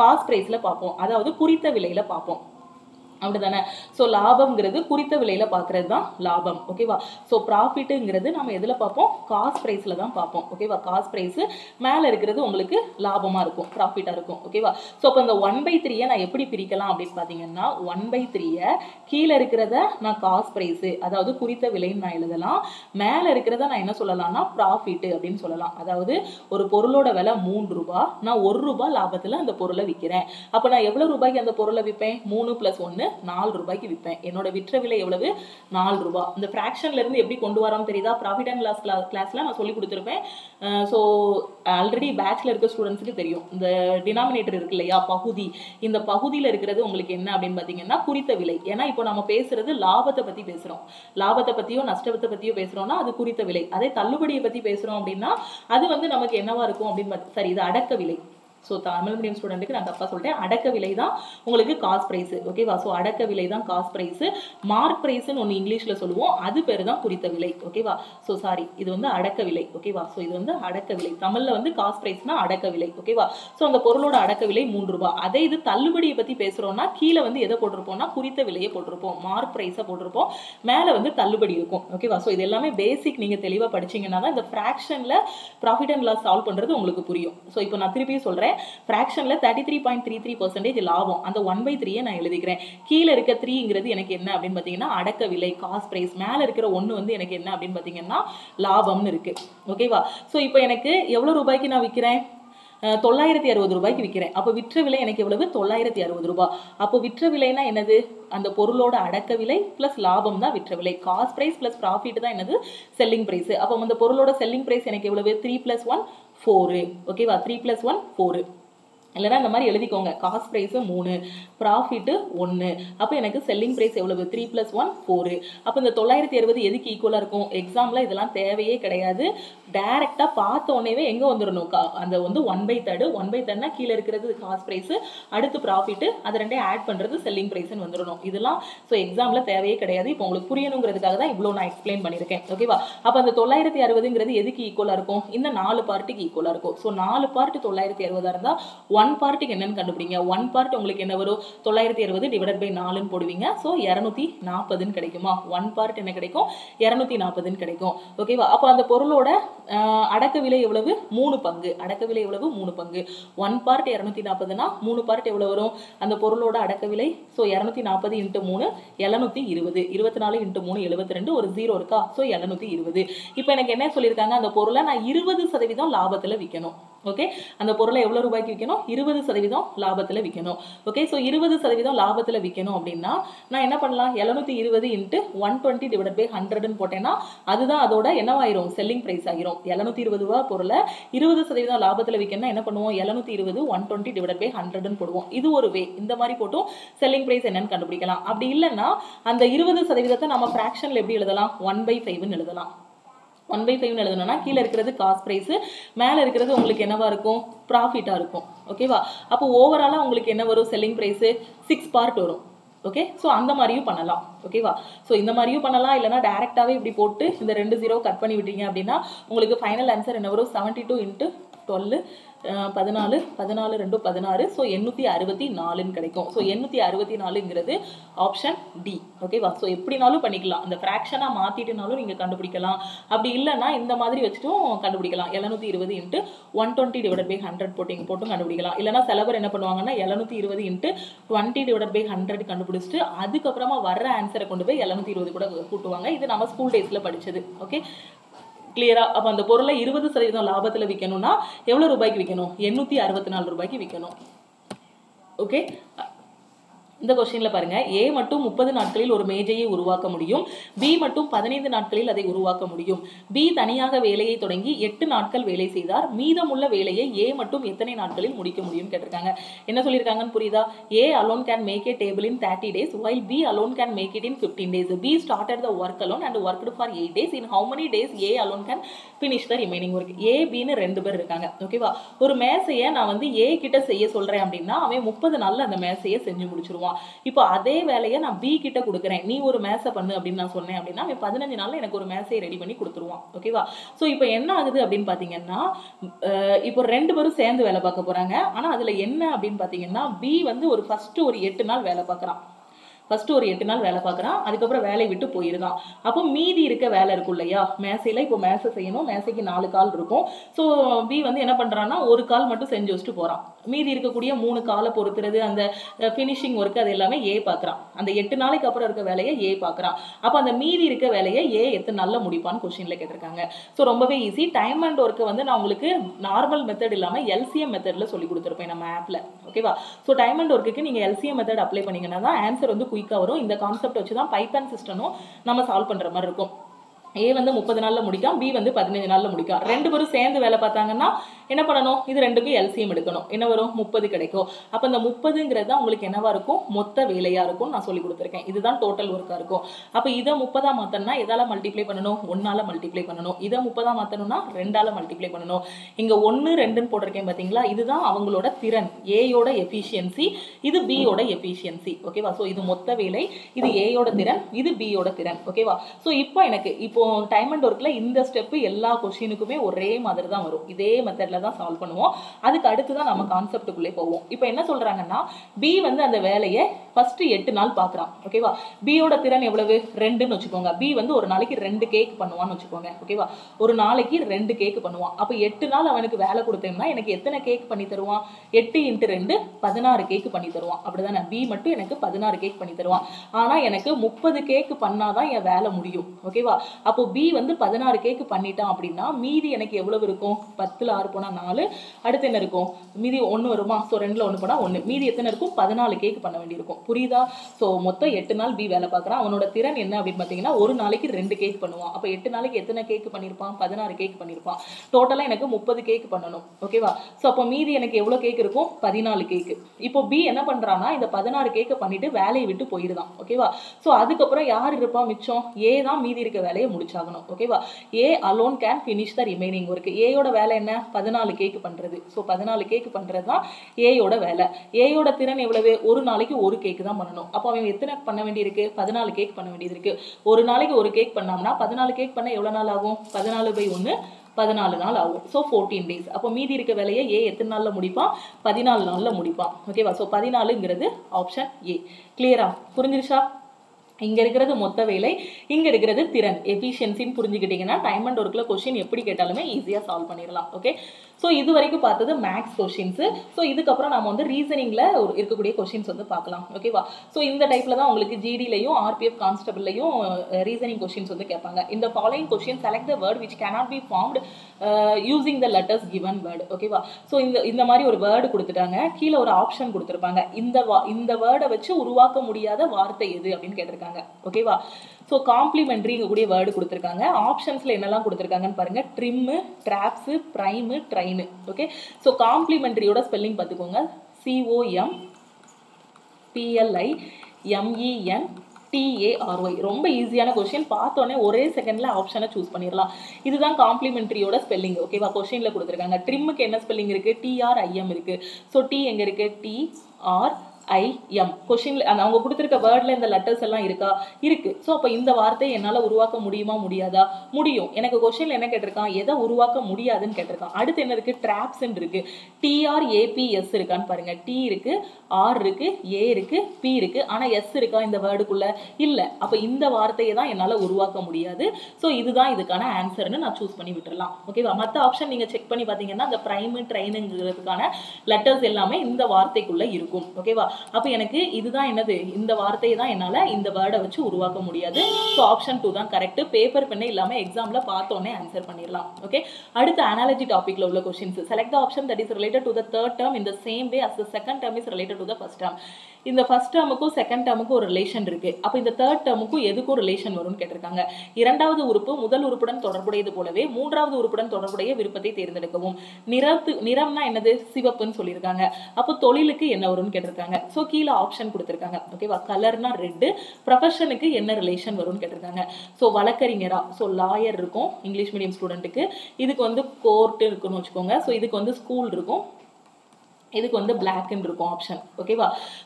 காஸ்ட் பிரைஸ்ல பாப்போம் அதாவது குறித்த விலையில பாப்போம் So, லாபம் குறித்த விலையில பாக்குறது தான் லாபம் ஓகேவா சோ profitங்கிறது நாம எதில பாப்போம் காஸ்ட் பிரைஸ்ல தான் பாப்போம் ஓகேவா காஸ்ட் பிரைஸ் மேல இருக்குது உங்களுக்கு லாபமா இருக்கும் profitா இருக்கும் ஓகேவா சோ அப்ப இந்த one by three ஐ நான் எப்படி பிரிக்கலாம் அப்படி பாத்தீங்கன்னா one by three கீழ இருக்குறதை நான் காஸ்ட் பிரைஸ் அதாவது குறித்த விலைன்னு நான் எழுதலாம் மேல இருக்குறதை நான் என்ன சொல்லலாம்னா profit அப்படினு சொல்லலாம் அதாவது ஒரு பொருளோட விலை மூன்று ரூபாய் நான் ஒரு ரூபாய் லாபத்துல அந்த பொருளை விக்கிறேன் அப்ப நான் எவ்வளவு ரூபாய்க்கு அந்த பொருளை விப்பேன் மூன்று plus one நான்கு ரூபாய்க்கு விற்பேன் என்னோட விற்ற விலை எவ்வளவு நான்கு ரூபாய் இந்த ஃபிராக்ஷன்ல இருந்து எப்படி கொண்டு வராம தெரியுதா profit and loss கிளாஸ்ல நான் சொல்லி கொடுத்திருப்பேன் சோ ஆல்ரெடி பேட்ச்ல இருக்க ஸ்டூடண்ட்ஸ்க்கு தெரியும் இந்த டினாமினேட்டர் இருக்குலையா பகுதி இந்த பகுதியில இருக்குறது உங்களுக்கு என்ன அப்படிን பாத்தீங்கன்னா குறித்த விலை ஏனா இப்போ நாம பேசுறது லாபத்தை பத்தி பேசுறோம் லாபத்தை பத்தியோ நஷ்டத்தை பத்தியோ பேசுறோம்னா அது குறித்த விலை அதே தள்ளுபடியை பத்தி பேசுறோம் அப்படினா அது வந்து நமக்கு என்னவா இருக்கும் அப்படின் சரி இது அடக்க விலை So, Tamil medium student ku naan thappa solten adaka vilai dhaan ungalku cost price okay va so adaka vilai dhaan cost price mark price nu english la solluvom adu per dhaan kuritha vilai okay va so sorry idu vandu adaka vilai okay va so idu vandu adaka vilai tamil la vandu cost price na adaka vilai okay va so andha poroloda adaka vilai மூன்று ரூபாய் adhe idu thallubadiya pathi pesurona keela vandu edha potrupom na kuritha vilaiye potrupom mark price ah potrupom mela vandu thallubadi irukum okay va so idu ellame basic neenga theliva padichingana dhaan indha fraction la profit and loss solve pandrathu ungalku puriyum so ipo na thirupi solren fraction la thirty-three point three three percent லாபம் அந்த one by three ஐ நான் எழுதிக்கிறேன் கீழ இருக்க three ங்கிறது எனக்கு என்ன அப்படிን பாத்தீங்கன்னா அடக்க விலை காஸ்ட் பிரைஸ் மேல இருக்கிற ஒன்று வந்து எனக்கு என்ன அப்படிን பாத்தீங்கன்னா லாபம்னு இருக்கு ஓகேவா சோ இப்போ எனக்கு எவ்வளவு ரூபாய்க்கு நான் விக்கிறேன் தொள்ளாயிரத்து அறுபது ரூபாய்க்கு விக்கிறேன் அப்ப விற்ற விலை எனக்கு எவ்வளவு தொள்ளாயிரத்து அறுபது ரூபாய் அப்ப விற்ற விலைனா என்னது அந்த பொருளோட அடக்க விலை plus லாபம் தான் விற்ற விலை காஸ்ட் பிரைஸ் plus profit தான் என்னது செல்லிங் பிரைஸ் அப்ப அந்த பொருளோட செல்லிங் பிரைஸ் எனக்கு எவ்வளவு three plus one four okay va three plus one four இல்லனா இந்த மாதிரி எழுதிக்கோங்க காஸ்ட் பிரைஸ் மூன்று profit ஒன்று அப்ப எனக்கு selling price எவ்வளவு three plus one four அப்ப இந்த தொள்ளாயிரத்து அறுபது எதுக்கு ஈக்குவலா இருக்கும் एग्जामல இதெல்லாம் தேவையே கிடையாது டைரக்ட்டா பார்த்த உடனேவே எங்க வந்துறணும் அந்த வந்து one by three one by three னா கீழ இருக்குது காஸ்ட் பிரைஸ் அடுத்து profit அத ரெண்டே ஆட் பண்றது selling price ன்னு வந்துறணும் இதெல்லாம் சோ एग्जामல தேவையே கிடையாது இப்போ உங்களுக்கு புரியணும்ங்கிறதுக்காக தான் இவ்ளோ நான் एक्सप्लेन பண்ணிருக்கேன் ஓகேவா அப்ப அந்த தொள்ளாயிரத்து அறுபது ங்கிறது எதுக்கு ஈக்குவலா இருக்கும் இந்த நாலு பார்ட்டுக்கு ஈக்குவலா இருக்கும் சோ நாலு பார்ட் தொள்ளாயிரத்து அறுபது ஆ இருந்தா one part என்னன்னு கண்டுபிடிங்க one part உங்களுக்கு என்ன வரும் தொள்ளாயிரத்து அறுபது divided by four ன்னு போடுவீங்க சோ இருநூற்று நாற்பது ன்னு கிடைக்குமா one part என்ன கிடைக்கும் இருநூற்று நாற்பது ன்னு கிடைக்கும் ஓகேவா அப்ப அந்த பொருளோட அடக்க விலை எவ்வளவு மூன்று பங்கு அடக்க விலை எவ்வளவு மூன்று பங்கு one part இருநூற்று நாற்பது னா மூன்று part எவ்வளவு வரும் அந்த பொருளோட அடக்க விலை சோ இருநூற்று நாற்பது into மூன்று எழுநூற்று இருபது இருபத்தி நாலு into மூன்று எழுபத்தி இரண்டு ஒரு ஜீரோ இருக்கா சோ எழுநூற்று இருபது இப்போ எனக்கு என்ன சொல்லிருக்காங்க அந்த பொருளை நான் இருபது சதவீதம் லாபத்துல விக்கணும் okay அந்த பொருளை எவ்வளவு ரூபாய்க்கு விக்கணும் இருபது சதவீதம் லாபத்துல விக்கணும் okay so இருபது சதவீதம் லாபத்துல விக்கணும் அப்படினா நான் என்ன பண்ணலாம் எழுநூற்று இருபது into one twenty divided by one hundred ன்னு போட்டேனா அதுதான் அதோட என்னவாயிரும் selling price ஆகிரும் எழுநூற்று இருபது ரூபாய் பொருளை இருபது சதவீதம் லாபத்துல விக்கணும்னா என்ன பண்ணுவோம் எழுநூற்று இருபது one twenty divided by one hundred ன்னு போடுவோம் இது ஒரு வே இந்த மாதிரி போட்டு selling price என்னன்னு கண்டுபிடிக்கலாம் அப்படி இல்லனா அந்த இருபது சதவீதத்தை நாம fractionல எப்படி எழுதலாம் one by five ன்னு எழுதலாம் one by five ன்னு எழுதணும்னா கீழ இருக்குறது காஸ்ட் பிரைஸ் மேல இருக்குறது உங்களுக்கு என்னவா இருக்கும் profitா இருக்கும் ஓகேவா அப்ப ஓவராலா உங்களுக்கு என்ன வரும் selling price six part வரும் ஓகே சோ அந்த மாதிரியும் பண்ணலாம் ஓகேவா சோ இந்த மாதிரியும் பண்ணலாம் இல்லனா டைரக்டாவே இப்படி போட்டு இந்த ரெண்டு ஜீரோ கட் பண்ணி விட்டீங்க அப்படினா உங்களுக்கு ஃபைனல் ஆன்சர் என்ன வரும் seventy-two into twelve fourteen fourteen two sixteen so எண்ணூற்று அறுபத்தி நான்கு ன்னு கிடைக்கும் so எண்ணூற்று அறுபத்தி நான்கு ங்கிறது ஆப்ஷன் டி ஓகேவா so எப்படினாலும் பண்ணிக்கலாம் அந்த ஃபிராக்ஷனா மாத்திட்டனாலும் நீங்க கண்டுபிடிக்கலாம் அப்படி இல்லனா இந்த மாதிரி வெச்சிட்டும் கண்டுபிடிக்கலாம் எழுநூற்று இருபது into one twenty divided by one hundred போட்டு போட்டு கண்டுபிடிக்கலாம் இல்லனா செலவர் என்ன பண்ணுவாங்கன்னா எழுநூற்று இருபது into twenty divided by one hundred கண்டுபிடிச்சிட்டு அதுக்கு அப்புறமா வர்ற ஆன்சரை கொண்டு போய் எழுநூற்று இருபது கூட கூட்டுவாங்க இது நம்ம ஸ்கூல் டேஸ்ல படிச்சது ஓகே clear அப்ப அந்த பொருளை இருபது சதவீதம் லாபத்துல விக்கணும்னா எவ்வளவு ரூபாய்க்கு விக்கணும் எண்ணூற்று அறுபத்தி நான்கு ரூபாய்க்கு விக்கணும் ஓகே இந்த क्वेश्चनல பாருங்க A மட்டும் முப்பது நாட்களில் ஒரு மேஜையை உருவாக்க முடியும் B மட்டும் பதினைந்து நாட்களில் அதை உருவாக்க முடியும் B தனியாக வேலையை தொடங்கி எட்டு நாட்கள் வேலை செய்தார் மீதமுள்ள வேலையை A மட்டும் எத்தனை நாட்களில் முடிக்க முடியும் கேட்டிருக்காங்க என்ன சொல்லிருக்காங்கன்னு புரியுதா A alone can make a table in thirty days while B alone can make it in fifteen days B started the work alone and worked for eight days in how many days A alone can finish the remaining work A B ன்னு ரெண்டு பேர் இருக்காங்க ஓகேவா ஒரு மேசையை நான் வந்து A கிட்ட செய்ய சொல்றேன் அப்படினா அவன் முப்பது நாள்ல அந்த மேசையை செஞ்சு முடிச்சிடுவான் இப்போ அதே வேலையை நான் B கிட்ட கொடுக்கிறேன் நீ ஒரு மேசை பண்ணு அப்படினு நான் சொன்னேன் அப்படினா நான் பதினைந்து நாள்ல எனக்கு ஒரு மேசையை ரெடி பண்ணி கொடுத்துருவான் ஓகேவா சோ இப்போ என்ன ஆகுது அப்படினு பாத்தீங்கன்னா இப்போ ரெண்டு பேரும் சேர்ந்து வேலை பார்க்க போறாங்க ஆனா அதுல என்ன அப்படினு பாத்தீங்கன்னா B வந்து ஒரு ஃபர்ஸ்ட் ஒரு எட்டு நாள் வேலை பார்க்கறான் first ஒரு eight நாள் வேலை பார்க்கறான் அதுக்கு அப்புறம் வேலையை விட்டு போய் இருக்கான் அப்ப மீதி இருக்க வேலை இருக்குல்லையா மேசையில இப்போ மேசை செய்யணும் மேசைக்கு நாலு கால் இருக்கும் சோ B வந்து என்ன பண்றானா ஒரு கால் மட்டும் செஞ்சு வச்சிட்டு போறான் மீதி இருக்க கூடிய மூணு காலை பொறுத்துறது அந்த finishing work அது எல்லாமே A பார்க்கறான் அந்த eight நாளைக்கு அப்புறம் இருக்க வேலையை A பார்க்கறான் அப்ப அந்த மீதி இருக்க வேலையை A எத்தனை நாள்ல முடிப்பான்னு क्वेश्चनல கேட்டிருக்காங்க சோ ரொம்பவே ஈஸி டைம் அண்ட் work வந்து நான் உங்களுக்கு நார்மல் மெத்தட் இல்லாம L C M மெத்தட்ல சொல்லி கொடுத்திருப்பேன் நம்ம ஆப்ல ஓகேவா சோ டைம் அண்ட் work க்கு நீங்க L C M method apply பண்ணீங்கன்னா தான் ஆன்சர் வந்து குயிக்கா வரும் இந்த கான்செப்ட் வச்சு தான் பைப்லைன் சிஸ்டமோ நம்ம சால்வ் பண்ற மாதிரி இருக்கும் A வந்து thirty நாள்ல முடிக்கும் B வந்து fifteen நாள்ல முடிக்கும் ரெண்டு பேரும் சேர்ந்து வேலை பார்த்தாங்கன்னா என்ன பண்ணனும் இது ரெண்டுக்கு L C M எடுக்கணும் என்ன வரும் thirty கிடைக்கும் அப்ப அந்த thirty ங்கிறது தான் உங்களுக்கு என்னவா இருக்கும் மொத்த வேலையா இருக்கும் நான் சொல்லி கொடுத்திருக்கேன் இதுதான் டோட்டல் வர்க்கா இருக்கும் அப்ப இத thirty ஆ மாத்தனா எதால மல்டிப்ளை பண்ணனும் one ஆல மல்டிப்ளை பண்ணனும் இத thirty ஆ மாத்தணும்னா two ஆல மல்டிப்ளை பண்ணனும் இங்க one two ன்னு போட்டுர்க்கேன் பாத்தீங்களா இதுதான் அவங்களோட திறன் A யோட எஃபிஷியன்சி இது B யோட எஃபிஷியன்சி ஓகேவா சோ இது மொத்த வேலை இது A யோட திறன் இது B யோட திறன் ஓகேவா சோ இப்போ எனக்கு இப்போ Time and work இந்த step எல்லா question க்குமே ஒரே மாதிரி தான் வரும் இதே மெத்தட்ல தான் சால்வ் பண்ணுவோம் அதுக்கு அடுத்து தான் நம்ம கான்செப்ட்க்குள்ளே போவோம் இப்போ என்ன சொல்றாங்கன்னா B வந்து அந்த வேலையை first eight நாள் பார்க்கறான் ஓகேவா B யோட திறன் எவ்வளவு two ன்னு வெச்சுக்கோங்க B வந்து ஒரு நாளைக்கு two கேக் பண்ணுவான்னு வெச்சுக்கோங்க ஓகேவா ஒரு நாளைக்கு two கேக் பண்ணுவான் அப்ப eight நாள் அவனுக்கு வேலை கொடுத்தேன்னா எனக்கு எத்தனை கேக் பண்ணி தருவான் eight into two sixteen கேக் பண்ணி தருவான் அப்படிதானே B மட்டும் எனக்கு sixteen கேக் பண்ணி தருவான் ஆனா எனக்கு thirty கேக் பண்ணாதான் இந்த வேலை முடியும் ஓகேவா அப்போ B வந்து sixteen கேக் பண்ணிட்டான் அப்படினா மீதி எனக்கு எவ்வளவு இருக்கும் ten ல six போனா four அடுத்து என்ன இருக்கும் மீதி one வருமா சோ two ல one போனா one மீதி எத்தனை இருக்கும் fourteen கேக் பண்ண வேண்டி இருக்கும் புரியுதா சோ மொத்தம் eight நாள் B வேலை பார்க்கறான் அவனோட திறன் என்ன அப்படி பாத்தீங்கன்னா ஒரு நாளைக்கு two கேக் பண்ணுவான் அப்ப eight நாளைக்கு எத்தனை கேக் பண்ணிருப்பான் sixteen கேக் பண்ணிருப்பான் டோட்டலா எனக்கு thirty கேக் பண்ணனும் ஓகேவா சோ அப்ப மீதி எனக்கு எவ்வளவு கேக் இருக்கும் fourteen கேக் இப்போ B என்ன பண்றானா இந்த sixteen கேக் பண்ணிட்டு வேலையை விட்டு போயிடுறான் ஓகேவா சோ அதுக்கு அப்புறம் யார் இருப்பா மிச்சம் A தான் மீதி இருக்க வேலையை முடிச்சு Okay, A alone can finish the remaining work. A yoda vela enna fourteen cake pandrathu. So fourteen cake pandratha A yoda vela. A yoda thiran evlavu oru naaliki oru cake dhaan pannanum. Appo avan ethana panna vendi irukku fourteen cake panna vendi irukku. Oru naaliki oru cake pannamna fourteen cake panna evlo naal agum fourteen by one fourteen நாள் ஆகும் so fourteen days அப்ப மீதி இருக்க வேலையை A எத்தனை நாள்ல முடிப்பான் fourteen நாள்ல முடிப்பான் ஓகேவா சோ fourteen ங்கிறது ஆப்ஷன் A கிளியரா புரிஞ்சிருச்சா இங்க இருக்குறது மொத்த வேலை இங்க இருக்குறது திறன் எஃபிஷியன்சி ன்னு புரிஞ்சிக்கிட்டீங்கன்னா டைம் அண்ட் வர்க்ல क्वेश्चन எப்படி கேட்டாலுமே ஈஸியா சால்வ் பண்ணிரலாம் ஓகே சோ இது வரைக்கும் பார்த்தது மேக்ஸ் क्वेश्चंस சோ இதுக்கு அப்புறம் நாம வந்து ரீசனிங்ல இருக்க கூடிய क्वेश्चंस வந்து பார்க்கலாம் ஓகேவா சோ இந்த டைப்ல தான் உங்களுக்கு ஜிடி லயும் ஆர்பிஎஃப் கான்ஸ்டபிள்லயும் ரீசனிங் क्वेश्चंस வந்து கேட்பாங்க இந்த following question select the word which cannot be formed uh, using the letters given word ஓகேவா சோ இந்த இந்த மாதிரி ஒரு வேர்ட் கொடுத்துட்டாங்க கீழ ஒரு ஆப்ஷன் கொடுத்திருப்பாங்க இந்த இந்த வேர்டை வச்சு உருவாக்க முடியாத வார்த்தை எது அப்படினு கேட்டிருக்காங்க Okay, wow. So complimentary इंगोड़े word कुड़तरकांगे options ले इन्हलां कुड़तरकांगन परंगे trim, traps, prime, train. Okay, so complimentary योड़ा spelling पत्ते कोंगा C O M P L I M E N T A R Y. रोम्बे easy आना question पात ओने ओरे second ला option ना choose पनेरला. इधर दां complimentary योड़ा spelling. Okay, wow question ले कुड़तरकांगा trim के ना spelling रिके T R I M रिके. So T एंगे रिके T R I M question அந்த அவங்க கொடுத்திருக்க வேர்ட்ல இந்த லெட்டர்ஸ் எல்லாம் இருக்கா இருக்கு சோ அப்ப இந்த வார்த்தை என்னால உருவாக்க முடியுமா முடியாதா முடியும் எனக்கு क्वेश्चनல என்ன கேட்டிருக்கான் எதை உருவாக்க முடியாதுன்னு கேட்டிருக்கான் அடுத்து என்ன இருக்கு ட்ராப்ஸ் ன்னு இருக்கு T R A P S இருக்கான்னு பாருங்க T இருக்கு R இருக்கு A இருக்கு P இருக்கு ஆனா S இருக்கா இந்த வேர்டுக்குள்ள இல்ல அப்ப இந்த வார்த்தையை தான் என்னால உருவாக்க முடியாது சோ இதுதான் இதுக்கான ஆன்சர் ன்னு நான் சூஸ் பண்ணி விட்டுறலாம் ஓகேவா மத்த ஆப்ஷன் நீங்க செக் பண்ணி பாத்தீங்கன்னா அந்த பிரைம் ட்ரைன்ங்கிறதுக்கான லெட்டர்ஸ் எல்லாமே இந்த வார்த்தைக்குள்ள இருக்கும் ஓகேவா அப்ப எனக்கு இதுதான் என்னது இந்த வார்த்தை தான் என்னால இந்த வேர்ட வச்சு உருவாக்க முடியாது சோ ஆப்ஷன் two தான் கரெக்ட் பேப்பர் பென் இல்லாம एग्जामல பார்த்தோனே ஆன்சர் பண்ணிரலாம் ஓகே அடுத்து அனாலஜி டாபிக்ல உள்ள questions select the option that is related to the third term in the same way as the second term is related to the first term இந்த first termக்கு second termக்கு ஒரு ரிலேஷன் இருக்கு அப்ப இந்த third termக்கு எதுக்கு ஒரு ரிலேஷன் வரும்னு கேட்டிருக்காங்க இரண்டாவது உறுப்பு முதல் உறுப்புடன் தொடர்புடையது போலவே மூன்றாவது உறுப்புடன் தொடர்புடைய விருப்பத்தை தேர்ந்தெடுக்கவும் நிறத்து நிறம்னா என்னது சிவப்புன்னு சொல்லிருக்காங்க அப்ப தொழிலுக்கு என்ன வரும்னு கேட்டிருக்காங்க சோ கீழ ஆப்ஷன் கொடுத்திருக்காங்க ஓகேவா கலர்னா ரெட் ப்ரொபஷனுக்கு என்ன ரிலேஷன் வரும்னு கேட்டிருக்காங்க சோ வழக்கறிஞரா சோ லாயர் இருக்கும் இங்கிலீஷ் மீடியம் ஸ்டூடண்ட்க்கு இதுக்கு வந்து கோர்ட் இருக்குன்னு வெச்சுக்கோங்க சோ இதுக்கு வந்து ஸ்கூல் இருக்கும் This is black and option. Okay,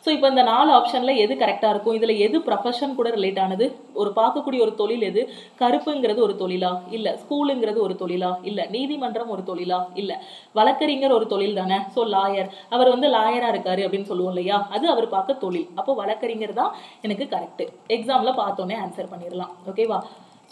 so now the four option la edhu correct ah irukum idhila edhu profession kuda relate aanadhu oru paakakudiya oru tholil edhu karupungradhu oru tholila illa schoolngradhu oru tholila illa needimandram oru tholila illa valakkaringar oru tholil dana so lawyer avar vandu lawyer ah irukkaru appdin solluvom laya adu avar paaka tholil appo valakkaringar da enakku correct exam la paathone answer panniralam okay va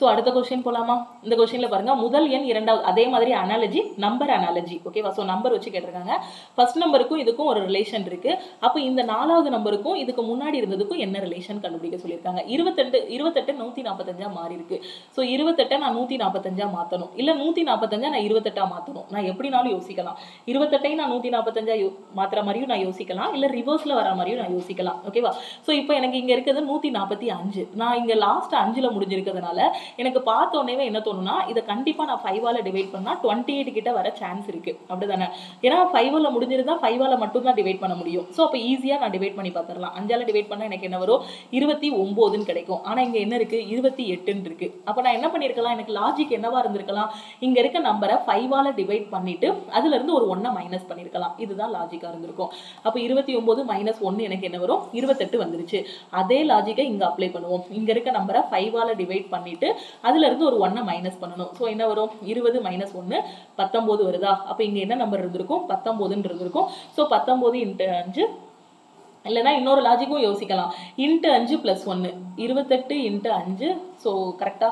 so adutha question polama indha question la parunga mudal n irandav adhe madri analogy number analogy okay va so number vechi ketirukanga first number ku idukku or relation irukku appo indha fourth number ku idukku munadi irundadukku enna relation kandupidika sollirukanga twenty-eight twenty-eight one forty-five maari irukku so twenty-eight na one forty-five ah maathanum illa one forty-five na twenty-eight ah maathanum na eppdinalu yosikalam twenty-eight na one forty-five maatra mariyu na yosikalam illa reverse la vara mariyu na yosikalam okay va so ipo enakku inga irukadhu one forty-five na inga last five la mudinjirukadanaala எனக்கு பார்த்தோனேவே என்ன தோணும்னா இத கண்டிப்பா நான் five ஆல divide பண்ணா twenty-eight கிட்ட வர chance இருக்கு அப்படிதானே ஏனா five ஆல முடிஞ்சிருந்தா five ஆல மட்டும் தான் டிவைட் பண்ண முடியும் சோ அப்ப ஈஸியா நான் டிவைட் பண்ணி பார்த்தறலாம் five ஆல டிவைட் பண்ணா எனக்கு என்ன வரும் twenty-nine னு கிடைக்கும் ஆனா இங்க என்ன இருக்கு twenty-eight னு இருக்கு அப்ப நான் என்ன பண்ணிருக்கலாம் எனக்கு லாஜிக் என்னவா இருந்திருக்கலாம் இங்க இருக்க நம்பரை five ஆல டிவைட் பண்ணிட்டு அதுல இருந்து ஒரு one மைனஸ் பண்ணிருக்கலாம் இதுதான் லாஜிக்கா இருந்திருக்கும் அப்ப twenty-nine - one எனக்கு என்ன வரும் twenty-eight வந்துருச்சு அதே லாஜிக்கை இங்க அப்ளை பண்ணுவோம் இங்க இருக்க நம்பரை five ஆல டிவைட் பண்ணிட்டு அதில இருந்து ஒரு one மைனஸ் பண்ணனும் சோ என்ன வரும் twenty - one nineteen வருதா அப்ப இங்க என்ன நம்பர் இருந்திருக்கும் nineteen ன்னு இருந்திருக்கும் சோ nineteen into five இல்லனா இன்னொரு லாஜிக்கும் யோசிக்கலாம் into five plus one twenty-eight into five so கரெக்ட்டா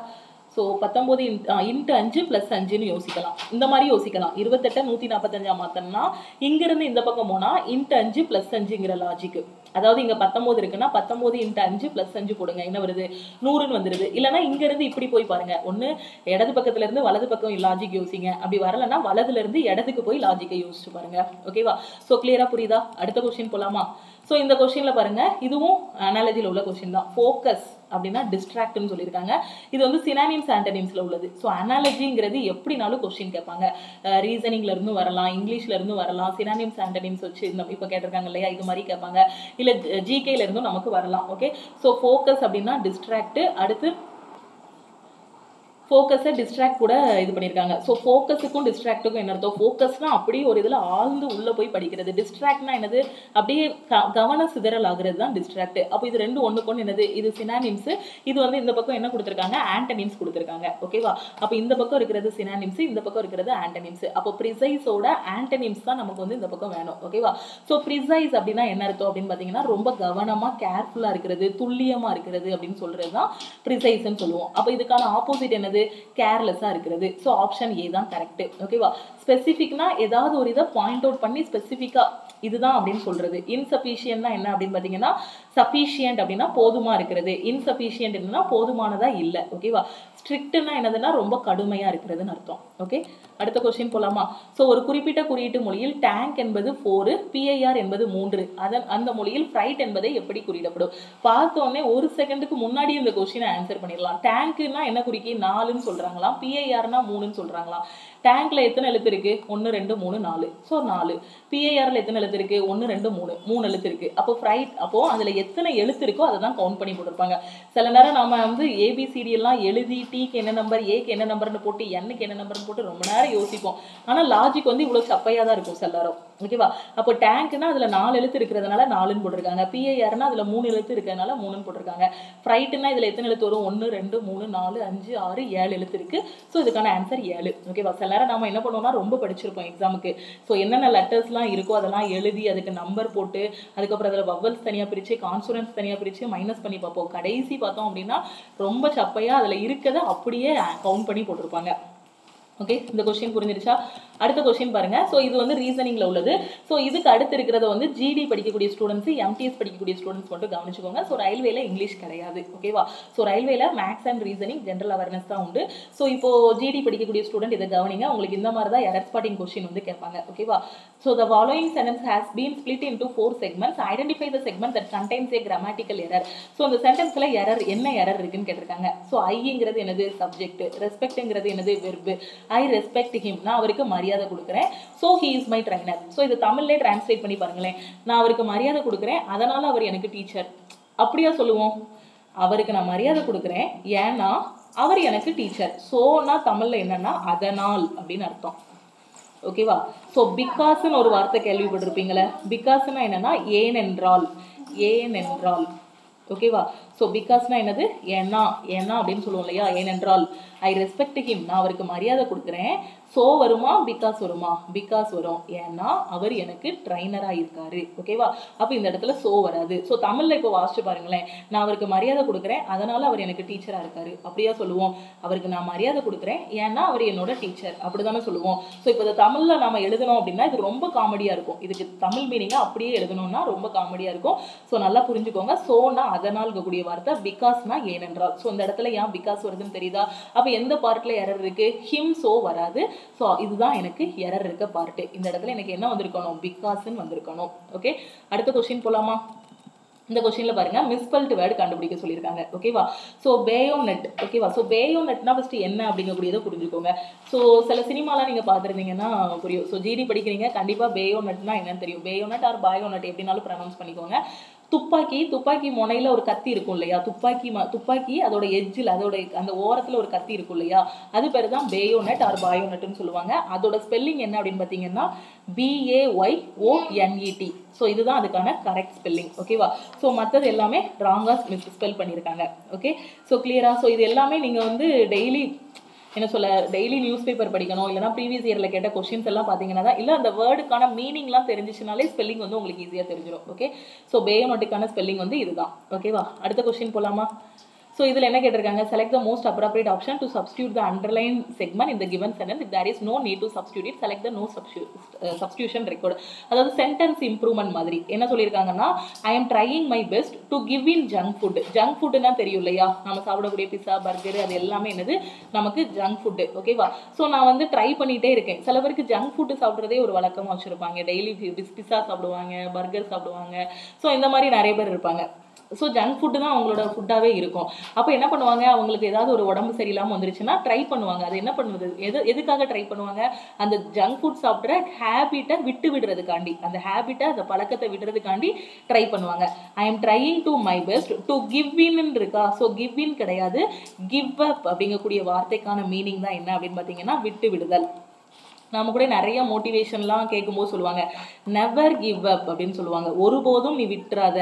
so nineteen into five plus five னு யோசிக்கலாம் இந்த மாதிரி யோசிக்கலாம் twenty-eight one forty-five ஆ மாத்தனா இங்க இருந்து இந்த பக்கம் போனா into five plus five ங்கற லாஜிக் அதாவது இங்க nineteen இருக்குனா nineteen into five plus five போடுங்க என்ன வருது one hundred னு வந்துருது இல்லனா இங்க இருந்து இப்படி போய் பாருங்க ஒன்னு இடது பக்கத்துல இருந்து வலது பக்கம் லாஜிக் யோசிங்க அப்படி வரலனா வலதுல இருந்து இடதுக்கு போய் லாஜிக்கை யோசிச்சு பாருங்க ஓகேவா சோ கிளியரா புரியுதா அடுத்த क्वेश्चन போலாமா சோ இந்த क्वेश्चनல பாருங்க இதுவும் அனாலஜில உள்ள क्वेश्चन தான் ஃபோக்கஸ் அப்படினா டிஸ்ட்ராக்ட் னு சொல்லிருக்காங்க இது வந்து சினானிம்ஸ் ஆண்டனிம்ஸ்ல உள்ளது சோ அனாலஜிங்கிறது எப்படினாலும் क्वेश्चन கேட்பாங்க ரீசனிங்ல இருந்து வரலாம் இங்கிலீஷ்ல இருந்து வரலாம் சினானிம்ஸ் ஆண்டனிம்ஸ் வச்சு இப்ப கேட்டிருக்காங்க இல்லையா இது மாதிரி கேட்பாங்க இல்ல ஜிகே ல இருந்து நமக்கு வரலாம் ஓகே சோ ஃபோக்கஸ் அப்படினா டிஸ்ட்ராக்ட் அடுத்து focus and distract கூட இது பண்ணிருக்காங்க சோ ஃபோக்கஸ்க்கும் டிஸ்ட்ராக்ட்க்கும் என்ன அர்த்தம் ஃபோக்கஸ்னா அப்படியே ஒரு இதுல ஆழ்ந்து உள்ள போய் படிக்கிறது டிஸ்ட்ராக்ட்னா என்னது அப்படியே கவன சிதறல் ஆகிறது தான் டிஸ்ட்ராக்ட் அப்ப இது ரெண்டு ஒண்ணுக்கு என்னது இது சினானிம்ஸ் இது வந்து இந்த பக்கம் என்ன கொடுத்திருக்காங்க ஆண்டனிம்ஸ் கொடுத்திருக்காங்க ஓகேவா அப்ப இந்த பக்கம் இருக்குது சினானிம்ஸ் இந்த பக்கம் இருக்குது ஆண்டனிம்ஸ் அப்ப precise ஓட ஆண்டனிம்ஸ் தான் நமக்கு வந்து இந்த பக்கம் வேணும் ஓகேவா சோ precise அப்படினா என்ன அர்த்தம் அப்படினு பாத்தீங்கன்னா ரொம்ப கவனமா கேர்ஃபுல்லா இருக்குது துல்லியமா இருக்குது அப்படினு சொல்றது தான் precise ன்னு சொல்லுவோம் அப்ப இதுக்கான ஆப்போசிட் என்ன careless ah irukkuradhu so option A dhaan correct okay va specific na edavadhu oru idha point out panni specific ah idhaan appdin solradhu insufficient na enna appdin pathina sufficient appdina poduma irukkuradhu insufficient enna podumanadha illa okay va strict na enadhuna romba kadumaiya irukkuradhu nu artham okay adutha question polama so oru kuripita kuriyittu moliyil tank enbadu four pir enbadu three adha andha moliyil fright enbadai eppadi kuriyidapadu paathone one second ku munnadi indha question answer panniralam tank na enna kuriki four னு சொல்றாங்களா PIR னா three னு சொல்றாங்களா டாங்க்ல எத்தனை எழுத்து இருக்கு one two three four so four PIR ல எத்தனை எழுத்து இருக்கு one two three three எழுத்து இருக்கு அப்ப fright அப்போ அதுல எத்தனை எழுத்து இருக்கோ அத தான் கவுண்ட் பண்ணி போடுவாங்க சில நேரம் நாம வந்து ABCD எல்லாம் எழுதி T க்கு என்ன நம்பர் A க்கு என்ன நம்பர்னு போட்டு N க்கு என்ன நம்பர்னு போட்டு ரொம்ப நேரம் யோசிப்போம் ஆனா லாஜிக் வந்து இவ்வளவு சப்பையா தான் இருக்கும் சில நேரம் ஓகேவா அப்ப டாங்க்னா அதுல four எழுத்து இருக்குறதனால four னு போட்டுருக்காங்க PIR னா அதுல three எழுத்து இருக்குறதனால three னு போட்டுருக்காங்க fright னா இதுல எத்தனை எழுத்து வரும் one two three four five six seven எழுத்து இருக்கு சோ இதுக்கான ஆன்சர் seven ஓகேவா எல்லாரும் நாம என்ன பண்ணுவோம்னா ரொம்ப படிச்சிருப்போம் எக்ஸாமுக்கு சோ என்னென்ன லெட்டர்ஸ்லாம் இருக்கோ அதெல்லாம் எழுதி அதுக்கு நம்பர் போட்டு அதுக்கு அப்புறம் அதல வவல்ஸ் தனியா பிரிச்சு கான்சோனன்ட்ஸ் தனியா பிரிச்சு மைனஸ் பண்ணி பாப்போம் கடைசி பார்த்தோம் அப்படினா ரொம்ப சப்பையா அதல இருக்கத அப்படியே கவுண்ட் பண்ணி போட்டுருவாங்க okay இந்த क्वेश्चन புரிஞ்சிருச்சா அடுத்த क्वेश्चन பாருங்க சோ இது வந்து ரீசனிங்ல உள்ளது சோ இதுக்கு அடுத்து இருக்குறது வந்து ஜிடி படிக்கக்கூடிய ஸ்டூடண்ட்ஸ் எம்டிஎஸ் படிக்கக்கூடிய ஸ்டூடண்ட்ஸ் மட்டும் கவனிச்சுக்கோங்க சோ ரயில்வேல இங்கிலீஷ் கிடையாது ஓகேவா சோ ரயில்வேல maths and reasoning general awareness தான் உண்டு சோ இப்போ ஜிடி படிக்கக்கூடிய ஸ்டூடண்ட் இத கவனிங்க உங்களுக்கு இந்த மாதிரி தான் எரர் ஸ்பாட்டிங் क्वेश्चन வந்து கேட்பாங்க ஓகேவா so the following sentence has been split into four segments identify the segment that contains a grammatical error so அந்த சென்டென்ஸ்ல எரர் என்ன எரர் இருக்குன்னு கேட்டிருக்காங்க சோ ஐங்கிறது என்னது சப்ஜெக்ட் ரெஸ்பெக்ட்ங்கிறது என்னது வெர்ப் I respect him நான் அவருக்கு மரியாதை கொடுக்கிறேன் so he is my trainer so இது தமிழ்ல டிரான்ஸ்லேட் பண்ணி பாருங்களே நான் அவருக்கு மரியாதை கொடுக்கிறேன் அதனால அவர் எனக்கு டீச்சர் அப்படியே சொல்லுவோம் அவருக்கு நான் மரியாதை கொடுக்கிறேன் ஏனா அவர் எனக்கு டீச்சர் so னா தமிழ்ல என்னன்னா அதனால் அப்படின அர்த்தம் ஓகேவா. ஸோ பிகாஸ்ன்னு ஒரு வார்த்தை கேள்விப்பட்டிருப்பீங்களே, பிகாஸ்னா என்னன்னா ஏனென்றால், ஏனென்றால் ஓகேவா. ஸோ பிகாஸ்னா என்னது, ஏன்னா, ஏன்னா அப்படின்னு சொல்லுவோம் இல்லையா, ஏனென்றால். ஐ ரெஸ்பெக்ட் ஹிம், நான் அவருக்கு மரியாதை கொடுக்குறேன். ஸோ வருமா, பிகாஸ் வருமா, பிகாஸ் வரும். ஏன்னா அவர் எனக்கு ட்ரைனராக இருக்காரு. ஓகேவா. அப்போ இந்த இடத்துல ஸோ வராது. ஸோ தமிழில் இப்போ வாசிச்சு பாருங்களேன், நான் அவருக்கு மரியாதை கொடுக்குறேன் அதனால் அவர் எனக்கு டீச்சராக இருக்காரு அப்படியா சொல்லுவோம். அவருக்கு நான் மரியாதை கொடுக்குறேன் ஏன்னா அவர் என்னோட டீச்சர் அப்படி தானே சொல்லுவோம். ஸோ இப்போ இதை தமிழில் நம்ம எழுதணும் அப்படின்னா இது ரொம்ப காமெடியாக இருக்கும். இதுக்கு தமிழ் மீனிங்காக அப்படியே எழுதணும்னா ரொம்ப காமெடியாக இருக்கும். ஸோ நல்லா புரிஞ்சுக்கோங்க. ஸோனா அதனால் இருக்கக்கூடிய வார்த்தை, பிகாஸ்னா ஏனென்றால். ஸோ இந்த இடத்துல ஏன் பிகாஸ் வருதுன்னு தெரியுதா? அப்போ எந்த பார்ட்டில் எரர் இருக்குது? ஹிம் ஸோ வராது. ஸோ இதுதான் எனக்கு எரர் இருக்க பார்ட்டு. இந்த இடத்துல எனக்கு என்ன வந்திருக்கணும்? பிகாஸ்ன்னு வந்திருக்கணும். ஓகே, அடுத்த கொஸ்டின் போகலாமா? இந்த கொஸ்டினில் பாருங்கள், மிஸ்பெல்ட் வேர்டு கண்டுபிடிக்க சொல்லியிருக்காங்க. ஓகேவா. ஸோ பேயோனெட், ஓகேவா. ஸோ பேயோனெட்னா ஃபஸ்ட்டு என்ன அப்படிங்கக்கூடியதை புரிஞ்சுக்கோங்க. ஸோ சில சினிமாலாம் நீங்கள் பார்த்துருந்தீங்கன்னா புரியும். ஸோ ஜிடி படிக்கிறீங்க கண்டிப்பாக பேயோனெட்னா என்னன்னு தெரியும். பேயோனெட் ஆர் பயோனெட் எப்படின்னாலும் ப்ரனவுன்ஸ் பண்ணிக்கோங்க. துப்பாக்கி, துப்பாக்கி முனையில் ஒரு கத்தி இருக்கும் இல்லையா, துப்பாக்கி ம துப்பாக்கி அதோட எஜ்ஜில் அதோட அந்த ஓரத்தில் ஒரு கத்தி இருக்கும் இல்லையா, அது பேர் தான் பேயோனெட் ஆர் பயோனெட்னு சொல்லுவாங்க. அதோட ஸ்பெல்லிங் என்ன அப்படின்னு பார்த்தீங்கன்னா பிஏஒய்ஓஎன்இடி. ஸோ இதுதான் அதுக்கான கரெக்ட் ஸ்பெல்லிங். ஓகேவா. ஸோ மற்றது எல்லாமே ராங்காக மிஸ் ஸ்பெல் பண்ணியிருக்காங்க. ஓகே, ஸோ கிளியராக. ஸோ இது எல்லாமே நீங்கள் வந்து டெய்லி என்ன சொல்ல, டெய்லி நியூஸ் பேப்பர் படிக்கணும். இல்லைனா ப்ரீவியஸ் இயரில் கேட்ட கொஸ்டின்ஸ் எல்லாம் பார்த்தீங்கன்னா தான், இல்லை அந்த வேர்டுக்கான மீனிங்லாம் தெரிஞ்சிச்சுனாலே ஸ்பெல்லிங் வந்து உங்களுக்கு ஈஸியாக தெரிஞ்சிடும். ஓகே, ஸோ பேயோனெட்டுக்கான ஸ்பெல்லிங் வந்து இதுதான். ஓகேவா, அடுத்த கொஸ்டின் போகலாமா? ஸோ இதில் என்ன கேட்டிருக்காங்க, select the most appropriate option to substitute the underlined segment இந்த given sentence if there is no need to substitute it select the no substitute substitution record. அதாவது சென்டென்ஸ் இம்ப்ரூவ்மெண்ட் மாதிரி என்ன சொல்லியிருக்காங்கன்னா, I am trying my best to give in junk food. Junk ஃபுட்டுன்னா தெரியும் இல்லையா, நம்ம சாப்பிடக்கூடிய பிஸா பர்கரு அது எல்லாமே என்னது நமக்கு ஜங்க் ஃபுட்டு. ஓகேவா. ஸோ நான் வந்து ட்ரை பண்ணிகிட்டே இருக்கேன். சில பேருக்கு ஜங்க் ஃபுட்டு சாப்பிட்றதே ஒரு வழக்கமாக வச்சுருப்பாங்க. டெய்லி பிஸா சாப்பிடுவாங்க, பர்கர் சாப்பிடுவாங்க. ஸோ இந்த மாதிரி நிறைய பேர் இருப்பாங்க. ஸோ ஜங்க் ஃபுட்டு தான் அவங்களோட ஃபுட்டாகவே இருக்கும். அப்போ என்ன பண்ணுவாங்க, அவங்களுக்கு ஏதாவது ஒரு உடம்பு சரியில்லாமல் வந்துருச்சுன்னா ட்ரை பண்ணுவாங்க. அது என்ன பண்ணுறது, எது எதுக்காக ட்ரை பண்ணுவாங்க, அந்த ஜங்க் ஃபுட் சாப்பிட்ற ஹேபிட்டை விட்டு விடுறதுக்காண்டி, அந்த ஹேபிட்டை அந்த பழக்கத்தை விடுறதுக்காண்டி ட்ரை பண்ணுவாங்க. I am trying to my best to give in இருக்கா, ஸோ கிவ் இன் கிடையாது, கிவ் அப் அப்படிங்கக்கூடிய வார்த்தைக்கான மீனிங் தான் என்ன அப்படின்னு பார்த்தீங்கன்னா விட்டு விடுதல். நாம கூட நிறைய மோட்டிவேஷன்லாம் கேட்கும்போது சொல்லுவாங்க நெவர் கிவ் அப் அப்படின்னு சொல்லுவாங்க. ஒருபோதும் நீ விட்டுறாத,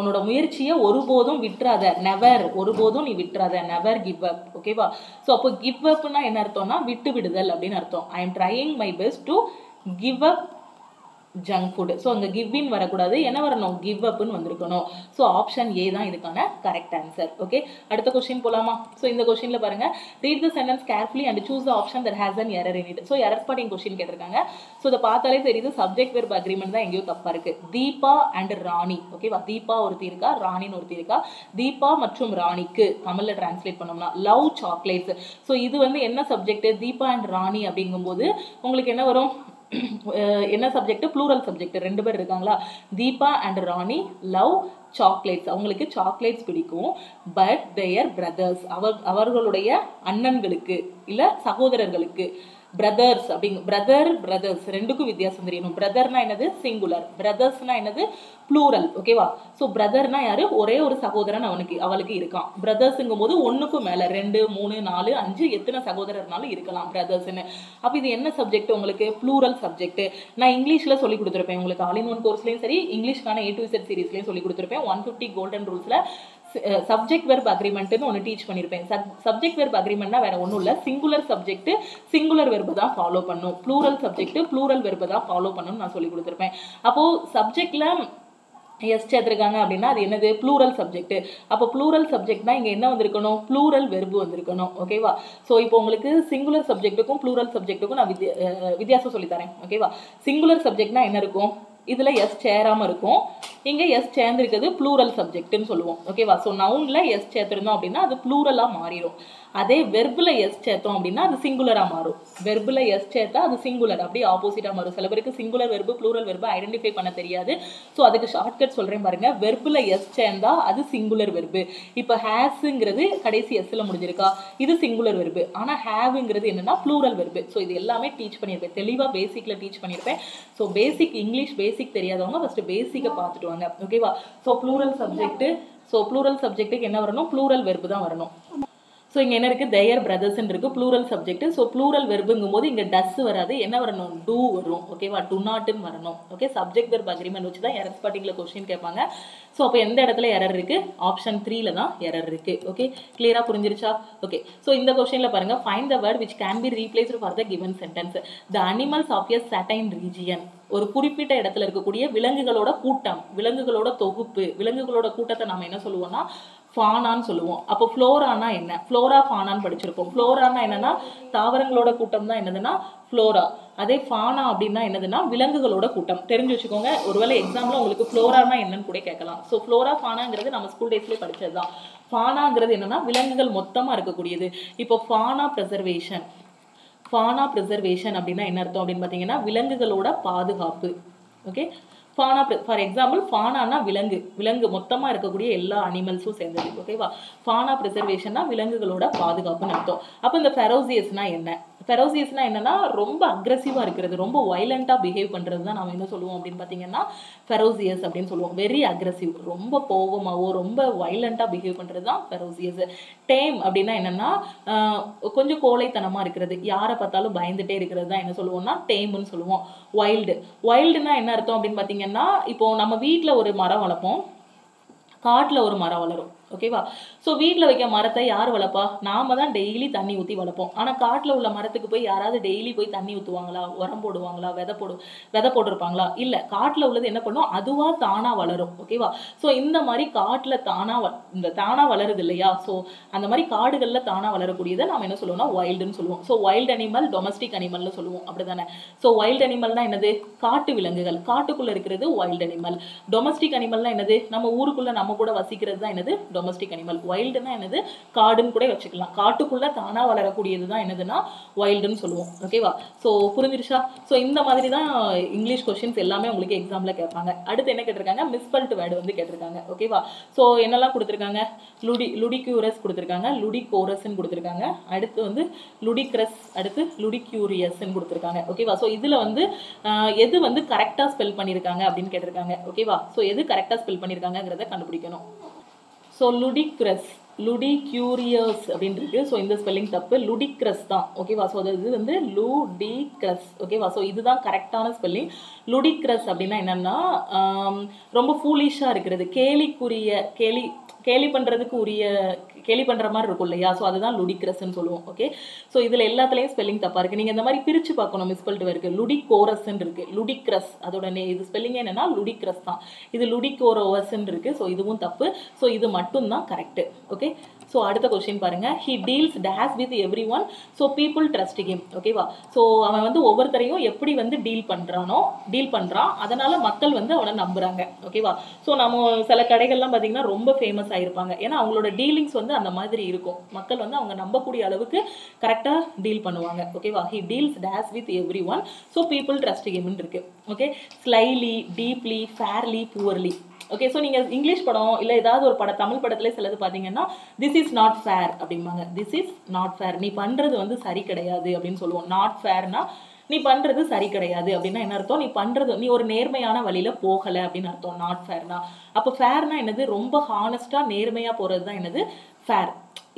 உன்னோட முயற்சியை ஒருபோதும் விட்டுறாத, நெவர், ஒருபோதும் நீ விட்டுறாத, நெவர் கிவ் அப். ஓகேவா. ஸோ அப்போ கிவ் அப்னா என்ன அர்த்தம்னா விட்டு விடுதல் அப்படின்னு அர்த்தம். I am trying my best to give up junk food. So அங்கே கிவ்வின் வரக்கூடாது, என்ன வரணும், கிவ் அப்னு வந்திருக்கணும். ஸோ ஆப்ஷன் ஏ தான் இதுக்கான கரெக்ட் ஆன்சர். ஓகே, அடுத்த கொஸ்டின் போகலாமா? ஸோ இந்த கொஸ்டினில் பாருங்கள், read the sentence carefully and choose the option that has an error in it. So error spotting question கேட்டிருக்காங்க. ஸோ இதை பார்த்தாலே தெரியுது சப்ஜெக்ட் வெர்ப் அக்ரிமெண்ட் தான் எங்கேயோ தப்பாக இருக்குது. தீபா அண்ட் ராணி. ஓகேவா, தீபா ஒருத்தி இருக்கா, ராணின்னு ஒருத்தி இருக்கா. தீபா மற்றும் ராணிக்கு தமிழில் டிரான்ஸ்லேட் பண்ணோம்னா லவ் சாக்லேட்ஸ். ஸோ இது வந்து என்ன சப்ஜெக்ட், தீபா அண்ட் ராணி அப்படிங்கும்போது உங்களுக்கு என்ன வரும், என்ன சப்ஜெக்ட், ப்ளூரல் சப்ஜெக்ட். ரெண்டு பேர் இருக்காங்களா, Deepa and Rani love chocolates. அவங்களுக்கு சாக்லேட்ஸ் பிடிக்கும். பட் தேர் பிரதர்ஸ், அவர் அவர்களுடைய அண்ணன்களுக்கு இல்லை சகோதரர்களுக்கு. பிரதர்ஸ் அப்படிங்க, பிரதர் பிரதர்ஸ் ரெண்டுக்கும் வித்தியாசம் தெரியணும். பிரதர்னா என்னது சிங்குலர், பிரதர்ஸ்னா என்னது ப்ளூரல். ஓகேவா. ஸோ பிரதர்னா யாரு, ஒரே ஒரு சகோதரன் அவனுக்கு அவளுக்கு இருக்கான். பிரதர்ஸுங்கும் போது ஒன்றுக்கும் மேலே ரெண்டு மூணு நாலு அஞ்சு எத்தனை சகோதரர்னாலும் இருக்கலாம் பிரதர்ஸ்ன்னு. அப்போ இது என்ன சப்ஜெக்ட், உங்களுக்கு ப்ளூரல் சப்ஜெக்ட். நான் இங்கிலீஷில் சொல்லி கொடுத்துருப்பேன் உங்களுக்கு, ஆல் இன் ஒன் கோர்ஸ்லையும் சரி இங்கிலீஷ்க்கான ஏ டு இசட் சீரீஸ்லையும் சொல்லி கொடுத்துருப்பேன். ஒன் ஃபிஃப்டி கோல்டன் ரூல்ஸில் சப்ஜெக்ட் வெர்ப் அக்ரிமெண்ட்னு ஒன்று டீச் பண்ணியிருப்பேன். சப் சப்ஜெக்ட் வெர்ப் அக்ரிமெண்ட்னா வேறு ஒன்றும் இல்லை, சிங்குலர் சப்ஜெக்ட் சிங்குலர் வெர்பை தான் ஃபாலோ பண்ணும், ப்ளூரல் சப்ஜெக்ட் ப்ளூரல் வெர்பை தான் ஃபாலோ பண்ணணும்னு நான் சொல்லி கொடுத்துருப்பேன். அப்போது சப்ஜெக்டில் எஸ் சேர்த்துருக்காங்க அப்படின்னா அது என்னது, ப்ளூரல் சப்ஜெக்ட். அப்போ ப்ளூரல் சப்ஜெக்ட்னா இங்கே என்ன வந்திருக்கணும், ப்ளூரல் வெர்பு வந்திருக்கணும். ஓகேவா. ஸோ இப்போ உங்களுக்கு சிங்குலர் சப்ஜெக்ட்டுக்கும் ப்ளூரல் சப்ஜெக்ட்டுக்கும் நான் வித்யா வித்தியாசம் சொல்லித்தரேன். ஓகேவா. சிங்குலர் சப்ஜெக்ட்னா என்ன இருக்கும், இதில் எஸ் சேராமல் இருக்கும், இங்கே எஸ் சேர்ந்துருக்கிறது ப்ளூரல் சப்ஜெக்ட்னு சொல்லுவோம். ஓகேவா. ஸோ நவுனில் எஸ் சேர்த்துருந்தோம் அப்படின்னா அது ப்ளூரலாக மாறிடும். அதே வெர்பில் எஸ் சேர்த்தோம் அப்படின்னா அது சிங்குலராக மாறும். வெர்பில் எஸ் சேர்த்தா அது சிங்குலர், அப்படியே ஆப்போசிட்டாக மாறும். சில பேருக்கு singular verb plural verb identify பண்ண தெரியாது. ஸோ அதுக்கு ஷார்ட்கட் சொல்கிறேன் பாருங்கள், வெர்பில் எஸ் சேர்ந்தால் அது சிங்குலர் வெர்பு. இப்போ ஹேஸுங்கிறது கடைசி எஸ்ஸில் முடிஞ்சிருக்கா, இது சிங்குலர் வெர்பு. ஆனால் ஹேவுங்கிறது என்னென்னா ப்ளூரல் வெர்பு. ஸோ இது எல்லாமே டீச் பண்ணியிருப்பேன், தெளிவாக பேசிக்கில் டீச் பண்ணியிருப்பேன். ஸோ பேசிக் இங்கிலீஷ் பேசிக் தெரியாதவங்க ஃபஸ்ட்டு பேசிக்கை பார்த்துட்டு வாங்க. ஓகேவா. So plural subject, so plural சப்ஜெக்ட்டுக்கு என்ன வரணும், ப்ளூரல் வெர்பு தான் வரணும். So inge enna irukku their brothers nu irukku plural subject. So plural verb ingumbodhu inga does varadhu enna varanum do varum okay va do not nu varanum okay subject verb agreement vechu dhaan error spotting la question kepanga. So appo endha edathila error irukku option three la dhaan error irukku okay clear ah purinjirucha okay. So in the question la parunga find the word which can be replaced for the given sentence. The animals of a certain region ஒரு குறிப்பிட்ட இடத்துல இருக்கக்கூடிய விலங்குகளோட கூட்டம் விலங்குகளோட தொகுப்பு விலங்குகளோட கூட்டத்தை நாம என்ன சொல்லுவோம்னா ஃபானான்னு சொல்லுவோம். அப்போ ஃப்ளோரானா என்ன? ஃப்ளோரா ஃபானான்னு படிச்சிருப்போம். ஃப்ளோரானா என்னன்னா தாவரங்களோட கூட்டம் தான் என்னதுன்னா ஃப்ளோரா. அதே ஃபானா அப்படின்னா என்னதுன்னா விலங்குகளோட கூட்டம். தெரிஞ்சு வச்சுக்கோங்க. ஒருவேளை எக்ஸாம்பிள் உங்களுக்கு ஃப்ளோரானா என்னன்னு கூட கேட்கலாம். ஸோ ஃப்ளோரா ஃபானாங்கிறது நம்ம ஸ்கூல் டேஸ்லேயே படிச்சதுதான். ஃபானாங்கிறது என்னன்னா விலங்குகள் மொத்தமா இருக்கக்கூடியது. இப்போ ஃபானா ப்ரிசர்வேஷன் ஃபானா ப்ரிசர்வேஷன் அப்படின்னா என்ன அர்த்தம் அப்படின்னு பார்த்தீங்கன்னா விலங்குகளோட பாதுகாப்பு ஓகே. ஃபானா ஃபார் எக்ஸாம்பிள் ஃபானானா விலங்கு விலங்கு மொத்தமாக இருக்கக்கூடிய எல்லா அனிமல்ஸும் சேர்ந்தது ஓகேவா. ஃபானா ப்ரிசர்வேஷன்னா விலங்குகளோட பாதுகாப்புன்னு அர்த்தம். அப்போ இந்த ஃபெரோசியஸ்னா என்ன? ஃபெரோசியஸ்னா என்னன்னா ரொம்ப அக்ரெசிவாக இருக்கிறது ரொம்ப வயலண்ட்டாக பிஹேவ் பண்ணுறது தான் நம்ம என்ன சொல்லுவோம் அப்படின்னு பார்த்தீங்கன்னா ஃபெரோசியஸ் அப்படின்னு சொல்லுவோம். வெரி அக்ரெசிவ் ரொம்ப கோபமாகவோ ரொம்ப வயலண்ட்டாக பிஹேவ் பண்ணுறது தான் ஃபெரோசியஸ். டேம் அப்படின்னா என்னென்னா கொஞ்சம் கோழைத்தனமாக இருக்கிறது யாரை பார்த்தாலும் பயந்துகிட்டே இருக்கிறது தான் என்ன சொல்லுவோம்னா டேம்னு சொல்லுவோம். வைல்டு வைல்டுனா என்ன அர்த்தம் அப்படின்னு பார்த்தீங்கன்னா இப்போது நம்ம வீட்டில் ஒரு மரம் வளர்ப்போம் காட்டில் ஒரு மரம் வளரும் ஓகேவா. ஸோ வீட்டில் வைக்க மரத்தை யார் வளர்ப்பா? நாம தான் டெய்லி தண்ணி ஊற்றி வளர்ப்போம். ஆனால் காட்டில் உள்ள மரத்துக்கு போய் யாராவது டெய்லி போய் தண்ணி ஊற்றுவாங்களா உரம் போடுவாங்களா விதை போடு விதை போட்டிருப்பாங்களா? இல்லை. காட்டில் உள்ளது என்ன பண்ணும் அதுவாக தானாக வளரும் ஓகேவா. ஸோ இந்த மாதிரி காட்டில் தானாக இந்த தானாக வளருது இல்லையா. ஸோ அந்த மாதிரி காடுகளில் தானாக வளரக்கூடியதை நாம் என்ன சொல்லுவோம்னா வைல்டுன்னு சொல்லுவோம். ஸோ வைல்டு அனிமல் டொமஸ்டிக் அனிமல்னு சொல்லுவோம் அப்படி தானே. ஸோ வைல்டு அனிமல்னால் என்னது காட்டு விலங்குகள் காட்டுக்குள்ளே இருக்கிறது வைல்டு அனிமல். டொமஸ்டிக் அனிமல்னால் என்னது நம்ம ஊருக்குள்ளே நம்ம கூட வசிக்கிறது தான் என்னது டொமஸ்டிக் அனிமல். வைல்டுனா என்னது காடுன்னு கூட வச்சுக்கலாம் காட்டுக்குள்ள தானா வளரக்கூடியது தான் என்னதுன்னா வைல்டுன்னு சொல்லுவோம் ஓகேவா. ஸோ புரிஞ்சிருச்சா? ஸோ இந்த மாதிரி தான் இங்கிலீஷ் கொஸ்டின்ஸ் எல்லாமே உங்களுக்கு எக்ஸாம்ல கேட்பாங்க. அடுத்து என்ன கேட்டிருக்காங்க மிஸ்பெல்ட் வேர்டு வந்து கேட்டிருக்காங்க ஓகேவா. ஸோ என்னெல்லாம் கொடுத்துருக்காங்க லுடி லுடிக்யூரஸ் கொடுத்துருக்காங்க லுடிகோரஸ்ன்னு கொடுத்துருக்காங்க அடுத்து வந்து லுடிக்ரஸ் அடுத்து லுடிக்யூரியஸ்ன்னு கொடுத்துருக்காங்க ஓகேவா. ஸோ இதுல வந்து எது வந்து கரெக்டாக ஸ்பெல் பண்ணியிருக்காங்க அப்படின்னு கேட்டிருக்காங்க ஓகேவா. ஸோ எது கரெக்டாக ஸ்பெல் பண்ணியிருக்காங்கிறத கண்டுபிடிக்கணும். ஸோ லுடிக்ரஸ் லுடிக்யூரியஸ் அப்படின்னு இருக்கு. ஸோ இந்த ஸ்பெல்லிங் தப்பு லுடிக்ரஸ் தான் ஓகேவா. ஸோ இது வந்து லுடிக்ரஸ் ஓகேவா. ஸோ இதுதான் கரெக்டான ஸ்பெல்லிங். லுடிக்ரஸ் அப்படின்னா என்னன்னா ரொம்ப ஃபூலிஷாக இருக்கிறது கேலிக்குரிய கேலி கேலி பண்ணுறதுக்கு உரிய கேலி பண்ணுற மாதிரி இருக்கும் இல்லையா. ஸோ அதுதான் லுடிக்ரஸ்ன்னு சொல்லுவோம் ஓகே. ஸோ இதில் எல்லாத்துலேயும் ஸ்பெல்லிங் தப்பாக இருக்குது. நீங்கள் இந்த மாதிரி பிரித்து பார்க்கணும். மிஸ்பெல்ட் இருக்கு லுடிகோரஸ்ன்னு இருக்குது லுடிக்ரஸ் அதோட நே இது ஸ்பெல்லிங் என்னென்னா லுடிக்ரஸ் தான். இது லுடிகோரோவஸ்ன்னு இருக்குது. ஸோ இதுவும் தப்பு. ஸோ இது மட்டும் தான் கரெக்டு ஓகே. ஸோ அடுத்த கொஸ்டின் பாருங்க. He deals days with every one so people trust him ஓகேவா. ஸோ அவன் வந்து ஒவ்வொருத்தரையும் எப்படி வந்து டீல் பண்ணுறானோ டீல் பண்ணுறான் அதனால மக்கள் வந்து அவனை நம்புகிறாங்க ஓகேவா. ஸோ நம்ம சில கடைகள்லாம் பார்த்தீங்கன்னா ரொம்ப ஃபேமஸ் ஆகிருப்பாங்க ஏன்னா அவங்களோட டீலிங்ஸ் வந்து அந்த மாதிரி இருக்கும். மக்கள் வந்து அவங்க நம்பக்கூடிய அளவுக்கு கரெக்டாக டீல் பண்ணுவாங்க ஓகேவா. He deals days with every one so people trust ஹிம்னு இருக்கு okay. Slyly deeply fairly poorly okay. So நீங்கள் இங்கிலீஷ் படம் இல்லை ஏதாவது ஒரு படம் தமிழ் படத்துல சிலது பார்த்தீங்கன்னா திஸ் இஸ் நாட் ஃபேர் அப்படிம்பாங்க. திஸ் இஸ் நாட் ஃபேர் நீ பண்ணுறது வந்து சரி கிடையாது அப்படின்னு சொல்லுவோம். நாட் ஃபேர்னா நீ பண்ணுறது சரி கிடையாது அப்படின்னா என்ன அர்த்தம் நீ பண்ணுறது நீ ஒரு நேர்மையான வழியில் போகலை அப்படின்னு அர்த்தம் நாட் ஃபேர்னா. அப்போ ஃபேர்னா என்னது ரொம்ப ஹானஸ்ட்டாக நேர்மையாக போகிறது தான் என்னது ஃபேர்.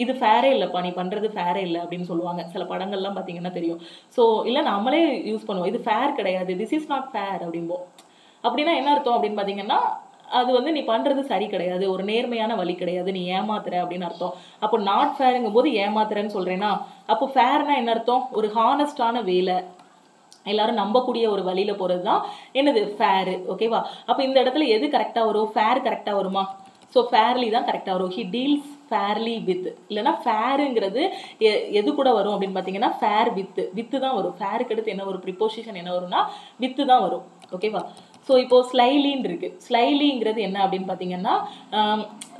இது ஃபேரே இல்லைப்பா நீ பண்ணுறது ஃபேரே இல்லை அப்படின்னு சொல்லுவாங்க சில படங்கள்லாம் பார்த்தீங்கன்னா தெரியும். ஸோ இல்லை நம்மளே யூஸ் பண்ணுவோம் இது ஃபேர் கிடையாது திஸ் இஸ் நாட் ஃபேர் அப்படிம்போம். அப்படின்னா என்ன அர்த்தம் அப்படின்னு பார்த்தீங்கன்னா அது வந்து நீ பண்ணுறது சரி கிடையாது ஒரு நேர்மையான வழி கிடையாது நீ ஏமாத்துற அப்படின்னு அர்த்தம். அப்போ நாட் ஃபேருங்கும் போது ஏமாத்துறேன்னு சொல்கிறேன்னா அப்போ ஃபேர்னா என்ன அர்த்தம் ஒரு ஹானஸ்டான வேலை எல்லாரும் நம்பக்கூடிய ஒரு வழியில் போகிறது தான் என்னது ஃபேரு ஓகேவா. அப்போ இந்த இடத்துல எது கரெக்டாக வரும் ஃபேர் கரெக்டாக வருமா? ஸோ ஃபேர்லி தான் கரெக்டாக வரும். ஹி டீல்ஸ் ஃபேர்லி வித் இல்லைனா ஃபேருங்கிறது எ எது கூட வரும் அப்படின்னு பார்த்தீங்கன்னா ஃபேர் வித்து வித்து தான் வரும். ஃபேருக்கு அடுத்து என்ன ஒரு ப்ரிப்போசிஷன் என்ன வரும்னா வித்து தான் வரும் ஓகேவா. ஸோ இப்போது ஸ்லைலின்னு இருக்குது. ஸ்லைலிங்கிறது என்ன அப்படின்னு பார்த்தீங்கன்னா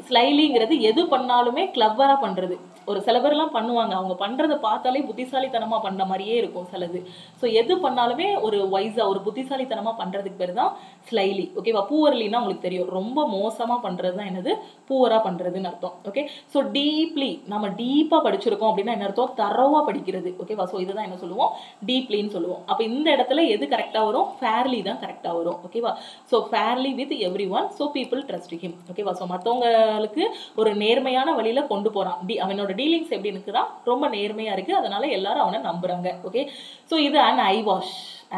ஸ்லைலிங்கிறது எது பண்ணாலுமே கிளவராக பண்ணுறது. ஒரு சில பேர்லாம் பண்ணுவாங்க அவங்க பண்ணுறதை பார்த்தாலே புத்திசாலித்தனமாக பண்ணுற மாதிரியே இருக்கும் சிலது. ஸோ எது பண்ணாலுமே ஒரு வைஸாக ஒரு புத்திசாலித்தனமாக பண்ணுறதுக்கு பேர் தான் ஸ்லைலி ஓகேவா. பூவர்லின்னா உங்களுக்கு தெரியும் ரொம்ப மோசமாக பண்ணுறது தான் என்னது பூவராக பண்ணுறதுன்னு அர்த்தம் ஓகே. ஸோ டீப்லி நம்ம டீப்பாக படிச்சிருக்கோம் அப்படின்னா என்ன அர்த்தம் தரோவாக படிக்கிறது ஓகேவா. ஸோ இதை தான் என்ன சொல்லுவோம் டீப்லின்னு சொல்லுவோம். அப்போ இந்த இடத்துல எது கரெக்டாக வரும் ஃபேர்லி தான் கரெக்டாக வரும் ஓகேவா. So fairly with every one so people trust him ஓகேவா. ஸோ மற்றவங்களுக்கு ஒரு நேர்மையான வழியில் கொண்டு போகிறான் டி அவனோட dealings எப்படி இருக்குதா ரொம்ப நேர்மையா இருக்கு அதனால எல்லாரும் அவனை நம்புறாங்க ஓகே சோ இது an eye wash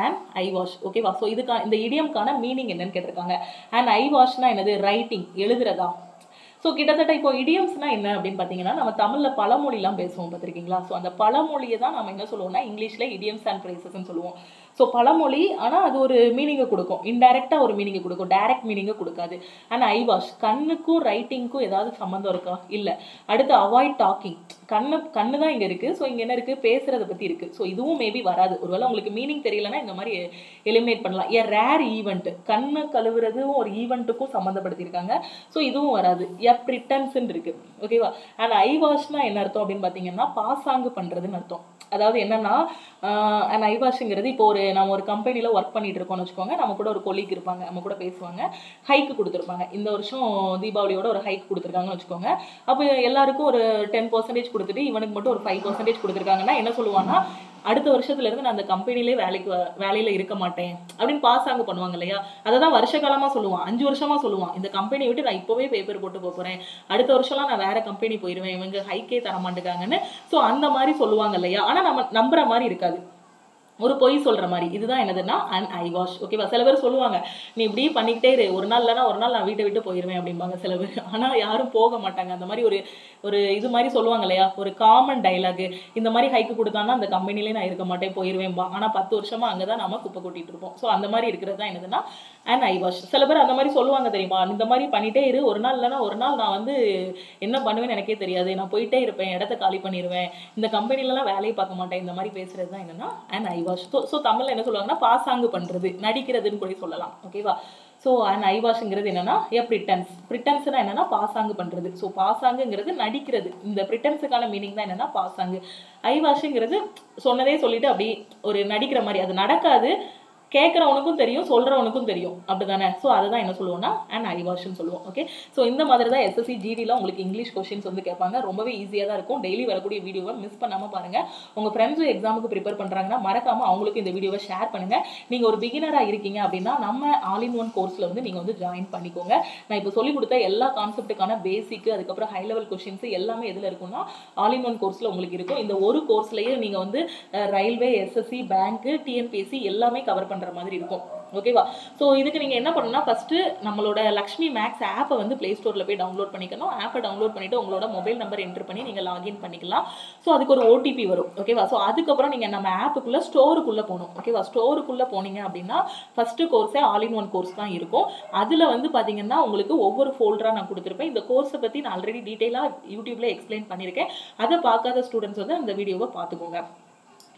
an eye wash okay வா சோ இதுக்கு இந்த இடியம்கான மீனிங் என்னன்னு கேட்டிருக்காங்க an eye wash னா என்னது ரைட்டிங் எழுதுறதா So, கிட்டத்தட்ட இப்போ idioms-னா என்ன அப்படிን பாத்தீங்கன்னா நம்ம தமிழ்ல பழமொழிலாம் பேசுவோம் பாத்திருக்கீங்களா சோ அந்த பழமொழியை தான் நாம என்ன சொல்லுவோம்னா இங்கிலீஷ்ல idioms and phrases னு சொல்லுவோம் சோ பழமொழி ஆனா அது ஒரு மீனிங்கை கொடுக்கும் இன்டைரக்ட்டா ஒரு மீனிங்கை கொடுக்கும் டைரக்ட் மீனிங்கை கொடுக்காது and eye wash கண்ணுக்கு ரைட்டிங்க்கு ஏதாவது சம்பந்தம் இருக்கா இல்ல அடுத்து அவாய்ட் டாக்கிங் கண்ணு கண்ணு தான் இங்க இருக்கு சோ இங்க என்ன இருக்கு பேசுறத பத்தி இருக்கு சோ இதுவும் மேபி வராது ஒருவேளை உங்களுக்கு மீனிங் தெரியலனா இந்த மாதிரி எலிமினேட் பண்ணலாம் a rare event கண்ணு கழுவுறது ஒரு ஈவென்ட்க்கு சம்பந்தப்படுத்தி இருக்காங்க சோ இதுவும் வராது pretense ன்னு இருக்கு ஓகேவா and eye wash னா என்ன அர்த்தம் அப்படினு பாத்தீங்கன்னா பாசாங்கு பண்றதுன்னு அர்த்தம் அதாவது என்னன்னா and eye washங்கிறது இப்போ ஒரு நாம ஒரு கம்பெனில வர்க் பண்ணிட்டு இருக்கோம்னு வெச்சுக்கோங்க நம்ம கூட ஒரு colleague இருப்பாங்க நம்ம கூட பேசுவாங்க ஹைக் கொடுத்திருப்பாங்க இந்த வருஷம் தீபாவளியோட ஒரு ஹைக் கொடுத்திருக்காங்கன்னு வெச்சுக்கோங்க அப்ப எல்லாருக்கும் ஒரு ten percent கொடுத்துட்டு இவனுக்கு மட்டும் ஒரு five percent கொடுத்திருக்காங்கன்னா என்ன சொல்வானா அடுத்த வருஷத்துல இருந்து நான் அந்த கம்பெனிலே வேலைக்கு வேலையில இருக்க மாட்டேன் அப்படிን பாசாங்கு பண்ணுவாங்க இல்லையா அத தான் வருஷ காலமா சொல்லுவான் five வருஷமா சொல்லுவான் இந்த கம்பெனி விட்டு நான் இப்பவே பேப்பர் போட்டு போறேன் அடுத்த வருஷம்லாம் நான் வேற கம்பெனி போயிடுவேன் இவங்க ஹைக்கே தர மாட்டாங்கன்னு சோ அந்த மாதிரி சொல்லுவாங்க இல்லையா ஆனா நம்ம நம்பற மாதிரி இருக்காது ஒரு பொய் சொல்ற மாதிரி இதுதான் என்னதுன்னா an eye wash ஓகேவா சில பேர் சொல்லுவாங்க நீ இப்படி பண்ணிக்கிட்டே இரு ஒரு நாள் இல்லனா ஒரு நாள் நான் வீட்டை விட்டு போயிடுவேன் அப்படிம்பாங்க சில பேர் ஆனா யாரும் போக மாட்டாங்க அந்த மாதிரி ஒரு ஒரு இது மாதிரி சொல்லுவாங்க இல்லையா ஒரு காமன் டயலாக் இந்த மாதிரி ஹைக்கு கொடுத்தானா அந்த கம்பெனிலே நான் இருக்க மாட்டேன் போயிடுவேன்பா ஆனா பத்து வருஷமா அங்க தான் நாம குப்பை கொட்டிட்டு இருப்போம் சோ அந்த மாதிரி இருக்குறது தான் என்னதுன்னா an eye wash சில பேர் அந்த மாதிரி சொல்லுவாங்க தெரியுமா இந்த மாதிரி பண்ணிட்டே இரு ஒரு நாள் இல்லனா ஒரு நாள் நான் வந்து என்ன பண்ணுவேன்னு எனக்கே தெரியாது நான் போயிட்டே இருப்பேன் இடத்தை காலி பண்ணிடுவேன் இந்த கம்பெனிலலாம் வேலையை பார்க்க மாட்டேன் இந்த மாதிரி பேசுறது தான் என்னன்னா an eye wash So, தமிழ்ல என்ன சொல்வாங்கன்னா பாசாங்கு பண்றது நடிக்கிறதுன்னு கூட சொல்லலாம் ஓகேவா சோ an eye washங்கிறது என்னன்னா a pretense pretenseனா என்னன்னா பாசாங்கு பண்றது சோ பாசாங்குங்கிறது நடிக்கிறது இந்த pretenseக்கான மீனிங் தான் என்னன்னா பாசாங்கு eye washங்கிறது சொன்னதே சொல்லிட்டு அப்படியே ஒரு நடிக்கிற மாதிரி அது நடக்காது கேக்குறவனுக்கும் தெரியும் சொல்றவனுக்கும் தெரியும் அப்படிதானே சோ அதுதான் என்ன சொல்லுவோம்னா an eye wash னு சொல்லுவோம் ஓகே சோ இந்த மாதிரி தான் S S C G D ல உங்களுக்கு இங்கிலீஷ் क्वेश्चंस வந்து கேட்பாங்க ரொம்பவே ஈஸியா தான் இருக்கும் டெய்லி வரக்கூடிய வீடியோவை மிஸ் பண்ணாம பாருங்க உங்க फ्रेंड्स எக்ஸாமுக்கு prepare பண்றாங்கன்னா மறக்காம அவங்களுக்கு இந்த வீடியோவை ஷேர் பண்ணுங்க நீங்க ஒரு பிகினரா இருக்கீங்க அப்படினா நம்ம ஆல் இன் ஒன் கோர்ஸ்ல வந்து நீங்க வந்து ஜாயின் பண்ணிக்கோங்க நான் இப்ப சொல்லி கொடுத்த எல்லா கான்செப்ட்கான பேசிக் அதுக்கு அப்புறம் ஹை லெவல் क्वेश्चंस எல்லாமே எதுல இருக்கும்னா ஆல் இன் ஒன் கோர்ஸ்ல உங்களுக்கு இருக்கும் இந்த ஒரு கோர்ஸ்லயே நீங்க வந்து railway S S C bank T N P C எல்லாமே கவர் பண்ண மாதிரி இருக்கும் ஓகேவா சோ இதுக்கு நீங்க என்ன பண்ணனும்னா ஃபர்ஸ்ட் நம்மளோட லக்ஷ்மி மேக்ஸ் ஆப்பை வந்து Play Storeல போய் டவுன்லோட் பண்ணிக்கணும் ஆப்பை டவுன்லோட் பண்ணிட்டு உங்களோட மொபைல் நம்பர் என்டர் பண்ணி நீங்க லாகின் பண்ணிக்கலாம் சோ அதுக்கு ஒரு O T P வரும் ஓகேவா சோ அதுக்கு அப்புறம் நீங்க நம்ம ஆப்புக்குள்ள ஸ்டோருக்குள்ள போணும் ஓகேவா ஸ்டோருக்குள்ள போனீங்க அப்படினா ஃபர்ஸ்ட் கோர்ஸே ஆல் இன் ஒன் கோர்ஸ் தான் இருக்கும் அதுல வந்து பாத்தீங்கன்னா உங்களுக்கு ஒவ்வொரு ஃபோல்டரா நான் கொடுத்திருப்பேன் இந்த கோர்ஸை பத்தி நான் ஆல்ரெடி டீடைலா YouTubeல எக்ஸ்பிளைன் பண்ணிருக்கேன் அதை பார்க்காத ஸ்டூடண்ட்ஸ் வந்து அந்த வீடியோவை பாத்துக்கோங்க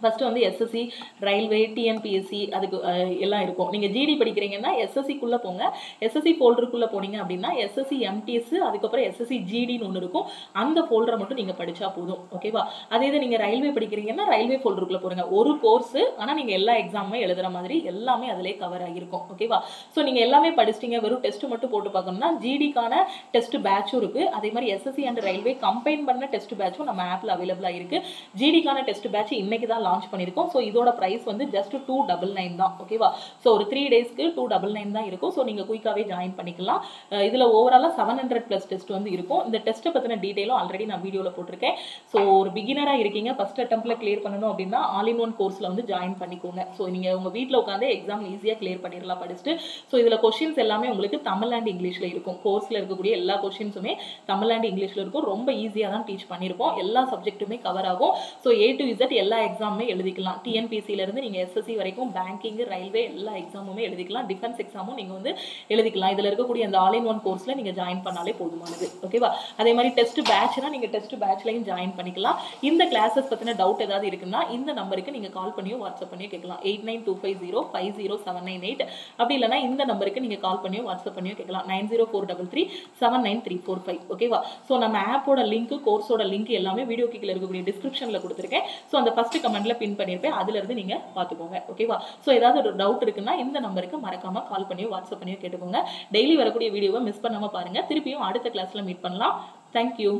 ஃபர்ஸ்ட் வந்து S S C railway T N P S C அதுக்கு எல்லாம் இருக்கும் நீங்க G D படிக்கிறீங்கன்னா S S C குள்ள போங்க S S C folder குள்ள போனீங்க அப்படினா S S C M T S அதுக்கு அப்புறம் S S C G D ன்னு ஒன்னு இருக்கும் அந்த folder மட்டும் நீங்க படிச்சா போதும் ஓகேவா அதே இது நீங்க ரயில்வே படிக்கிறீங்கன்னா ரயில்வே folder குள்ள போறீங்க ஒரு கோர்ஸ் ஆனா நீங்க எல்லா எக்ஸாமுமே எழுதுற மாதிரி எல்லாமே அதிலே கவர் ஆகி இருக்கும் ஓகேவா சோ நீங்க எல்லாமே படிச்சிட்டீங்க வெறும் டெஸ்ட் மட்டும் போட்டு பார்க்கணும்னா G D கான டெஸ்ட் பேட்சும் இருக்கு அதே மாதிரி S S C and railway combine பண்ண டெஸ்ட் பேட்சும் நம்ம ஆப்ல அவேலபிளா இருக்கு G D கான டெஸ்ட் பேட்ச் இன்னைக்கு தான் launch பண்ணிருக்கோம் சோ இதோட price வந்து just two ninety-nine தான் ஓகேவா சோ ஒரு three daysக்கு two ninety-nine தான் இருக்கும் சோ நீங்க குயிக்காவே ஜாயின் பண்ணிக்கலாம் இதுல ஓவராலா seven hundred plus டெஸ்ட் வந்து இருக்கும் இந்த டெஸ்ட் பத்தின டீடைலும் ஆல்ரெடி நான் வீடியோல போட்டுருக்கேன் சோ ஒரு பிகினரா இருக்கீங்க first attemptல கிளியர் பண்ணனும் அப்படினா ஆல் இன் ஒன் கோர்ஸ்ல வந்து ஜாயின் பண்ணிக்கோங்க சோ நீங்க உங்க வீட்ல உட்கார்ந்து எக்ஸாம் ஈஸியா கிளியர் பண்ணிரலாம் படிச்சிட்டு சோ இதுல क्वेश्चंस எல்லாமே உங்களுக்கு தமிழ் and இங்கிலீஷ்ல இருக்கும் கோர்ஸ்ல இருக்கக்கூடிய எல்லா क्वेश्चंसுமே தமிழ் and இங்கிலீஷ்ல இருக்கும் ரொம்ப ஈஸியா தான் டீச் பண்ணிருப்போம் எல்லா சப்ஜெக்ட்டுமே கவர் ஆகும் சோ A to Z எல்லா எக்ஸாம் எழுதிக்கலாம் T N P C ல இருந்து நீங்க S S C வரைக்கும் banking railway எல்லா எக்ஸாமுமே எழுதிக்கலாம் defense examமும் நீங்க வந்து எழுதிக்கலாம் இதல இருக்க கூடிய அந்த all in one courseல நீங்க ஜாயின் பண்ணாலே போதுமானது ஓகேவா அதே மாதிரி டெஸ்ட் பேட்ச்னா நீங்க டெஸ்ட் பேட்ச்லயும் ஜாயின் பண்ணிக்கலாம் இந்த classes பத்தின டவுட் ஏதாவது இருக்குன்னா இந்த நம்பருக்கு நீங்க கால் பண்ணியோ வாட்ஸ்அப் பண்ணியோ கேட்கலாம் eight nine two five zero five zero seven nine eight அப்படி இல்லனா இந்த நம்பருக்கு நீங்க கால் பண்ணியோ வாட்ஸ்அpp பண்ணியோ கேட்கலாம் nine zero four three three seven nine three four five ஓகேவா சோ நம்ம ஆப்போட லிங்க் கோர்ஸோட லிங்க் எல்லாமே வீடியோக்கு கீழ இருக்க கூடிய descriptionல கொடுத்திருக்கேன் சோ அந்த first comment பின் பண்ணிருப்பேன் அதுல இருந்து நீங்க பாத்துக்கோங்க ஓகேவா சோ ஏதாவது ஒரு டவுட் இருக்குன்னா இந்த நம்பருக்கு மறக்காம கால் பண்ணியோ வாட்ஸ்அப் பண்ணியோ கேட்டுக்கோங்க டெய்லி வரக்கூடிய வீடியோவை மிஸ் பண்ணாம பாருங்க திருப்பியும் அடுத்த கிளாஸ்ல மீட் பண்ணலாம் Thank you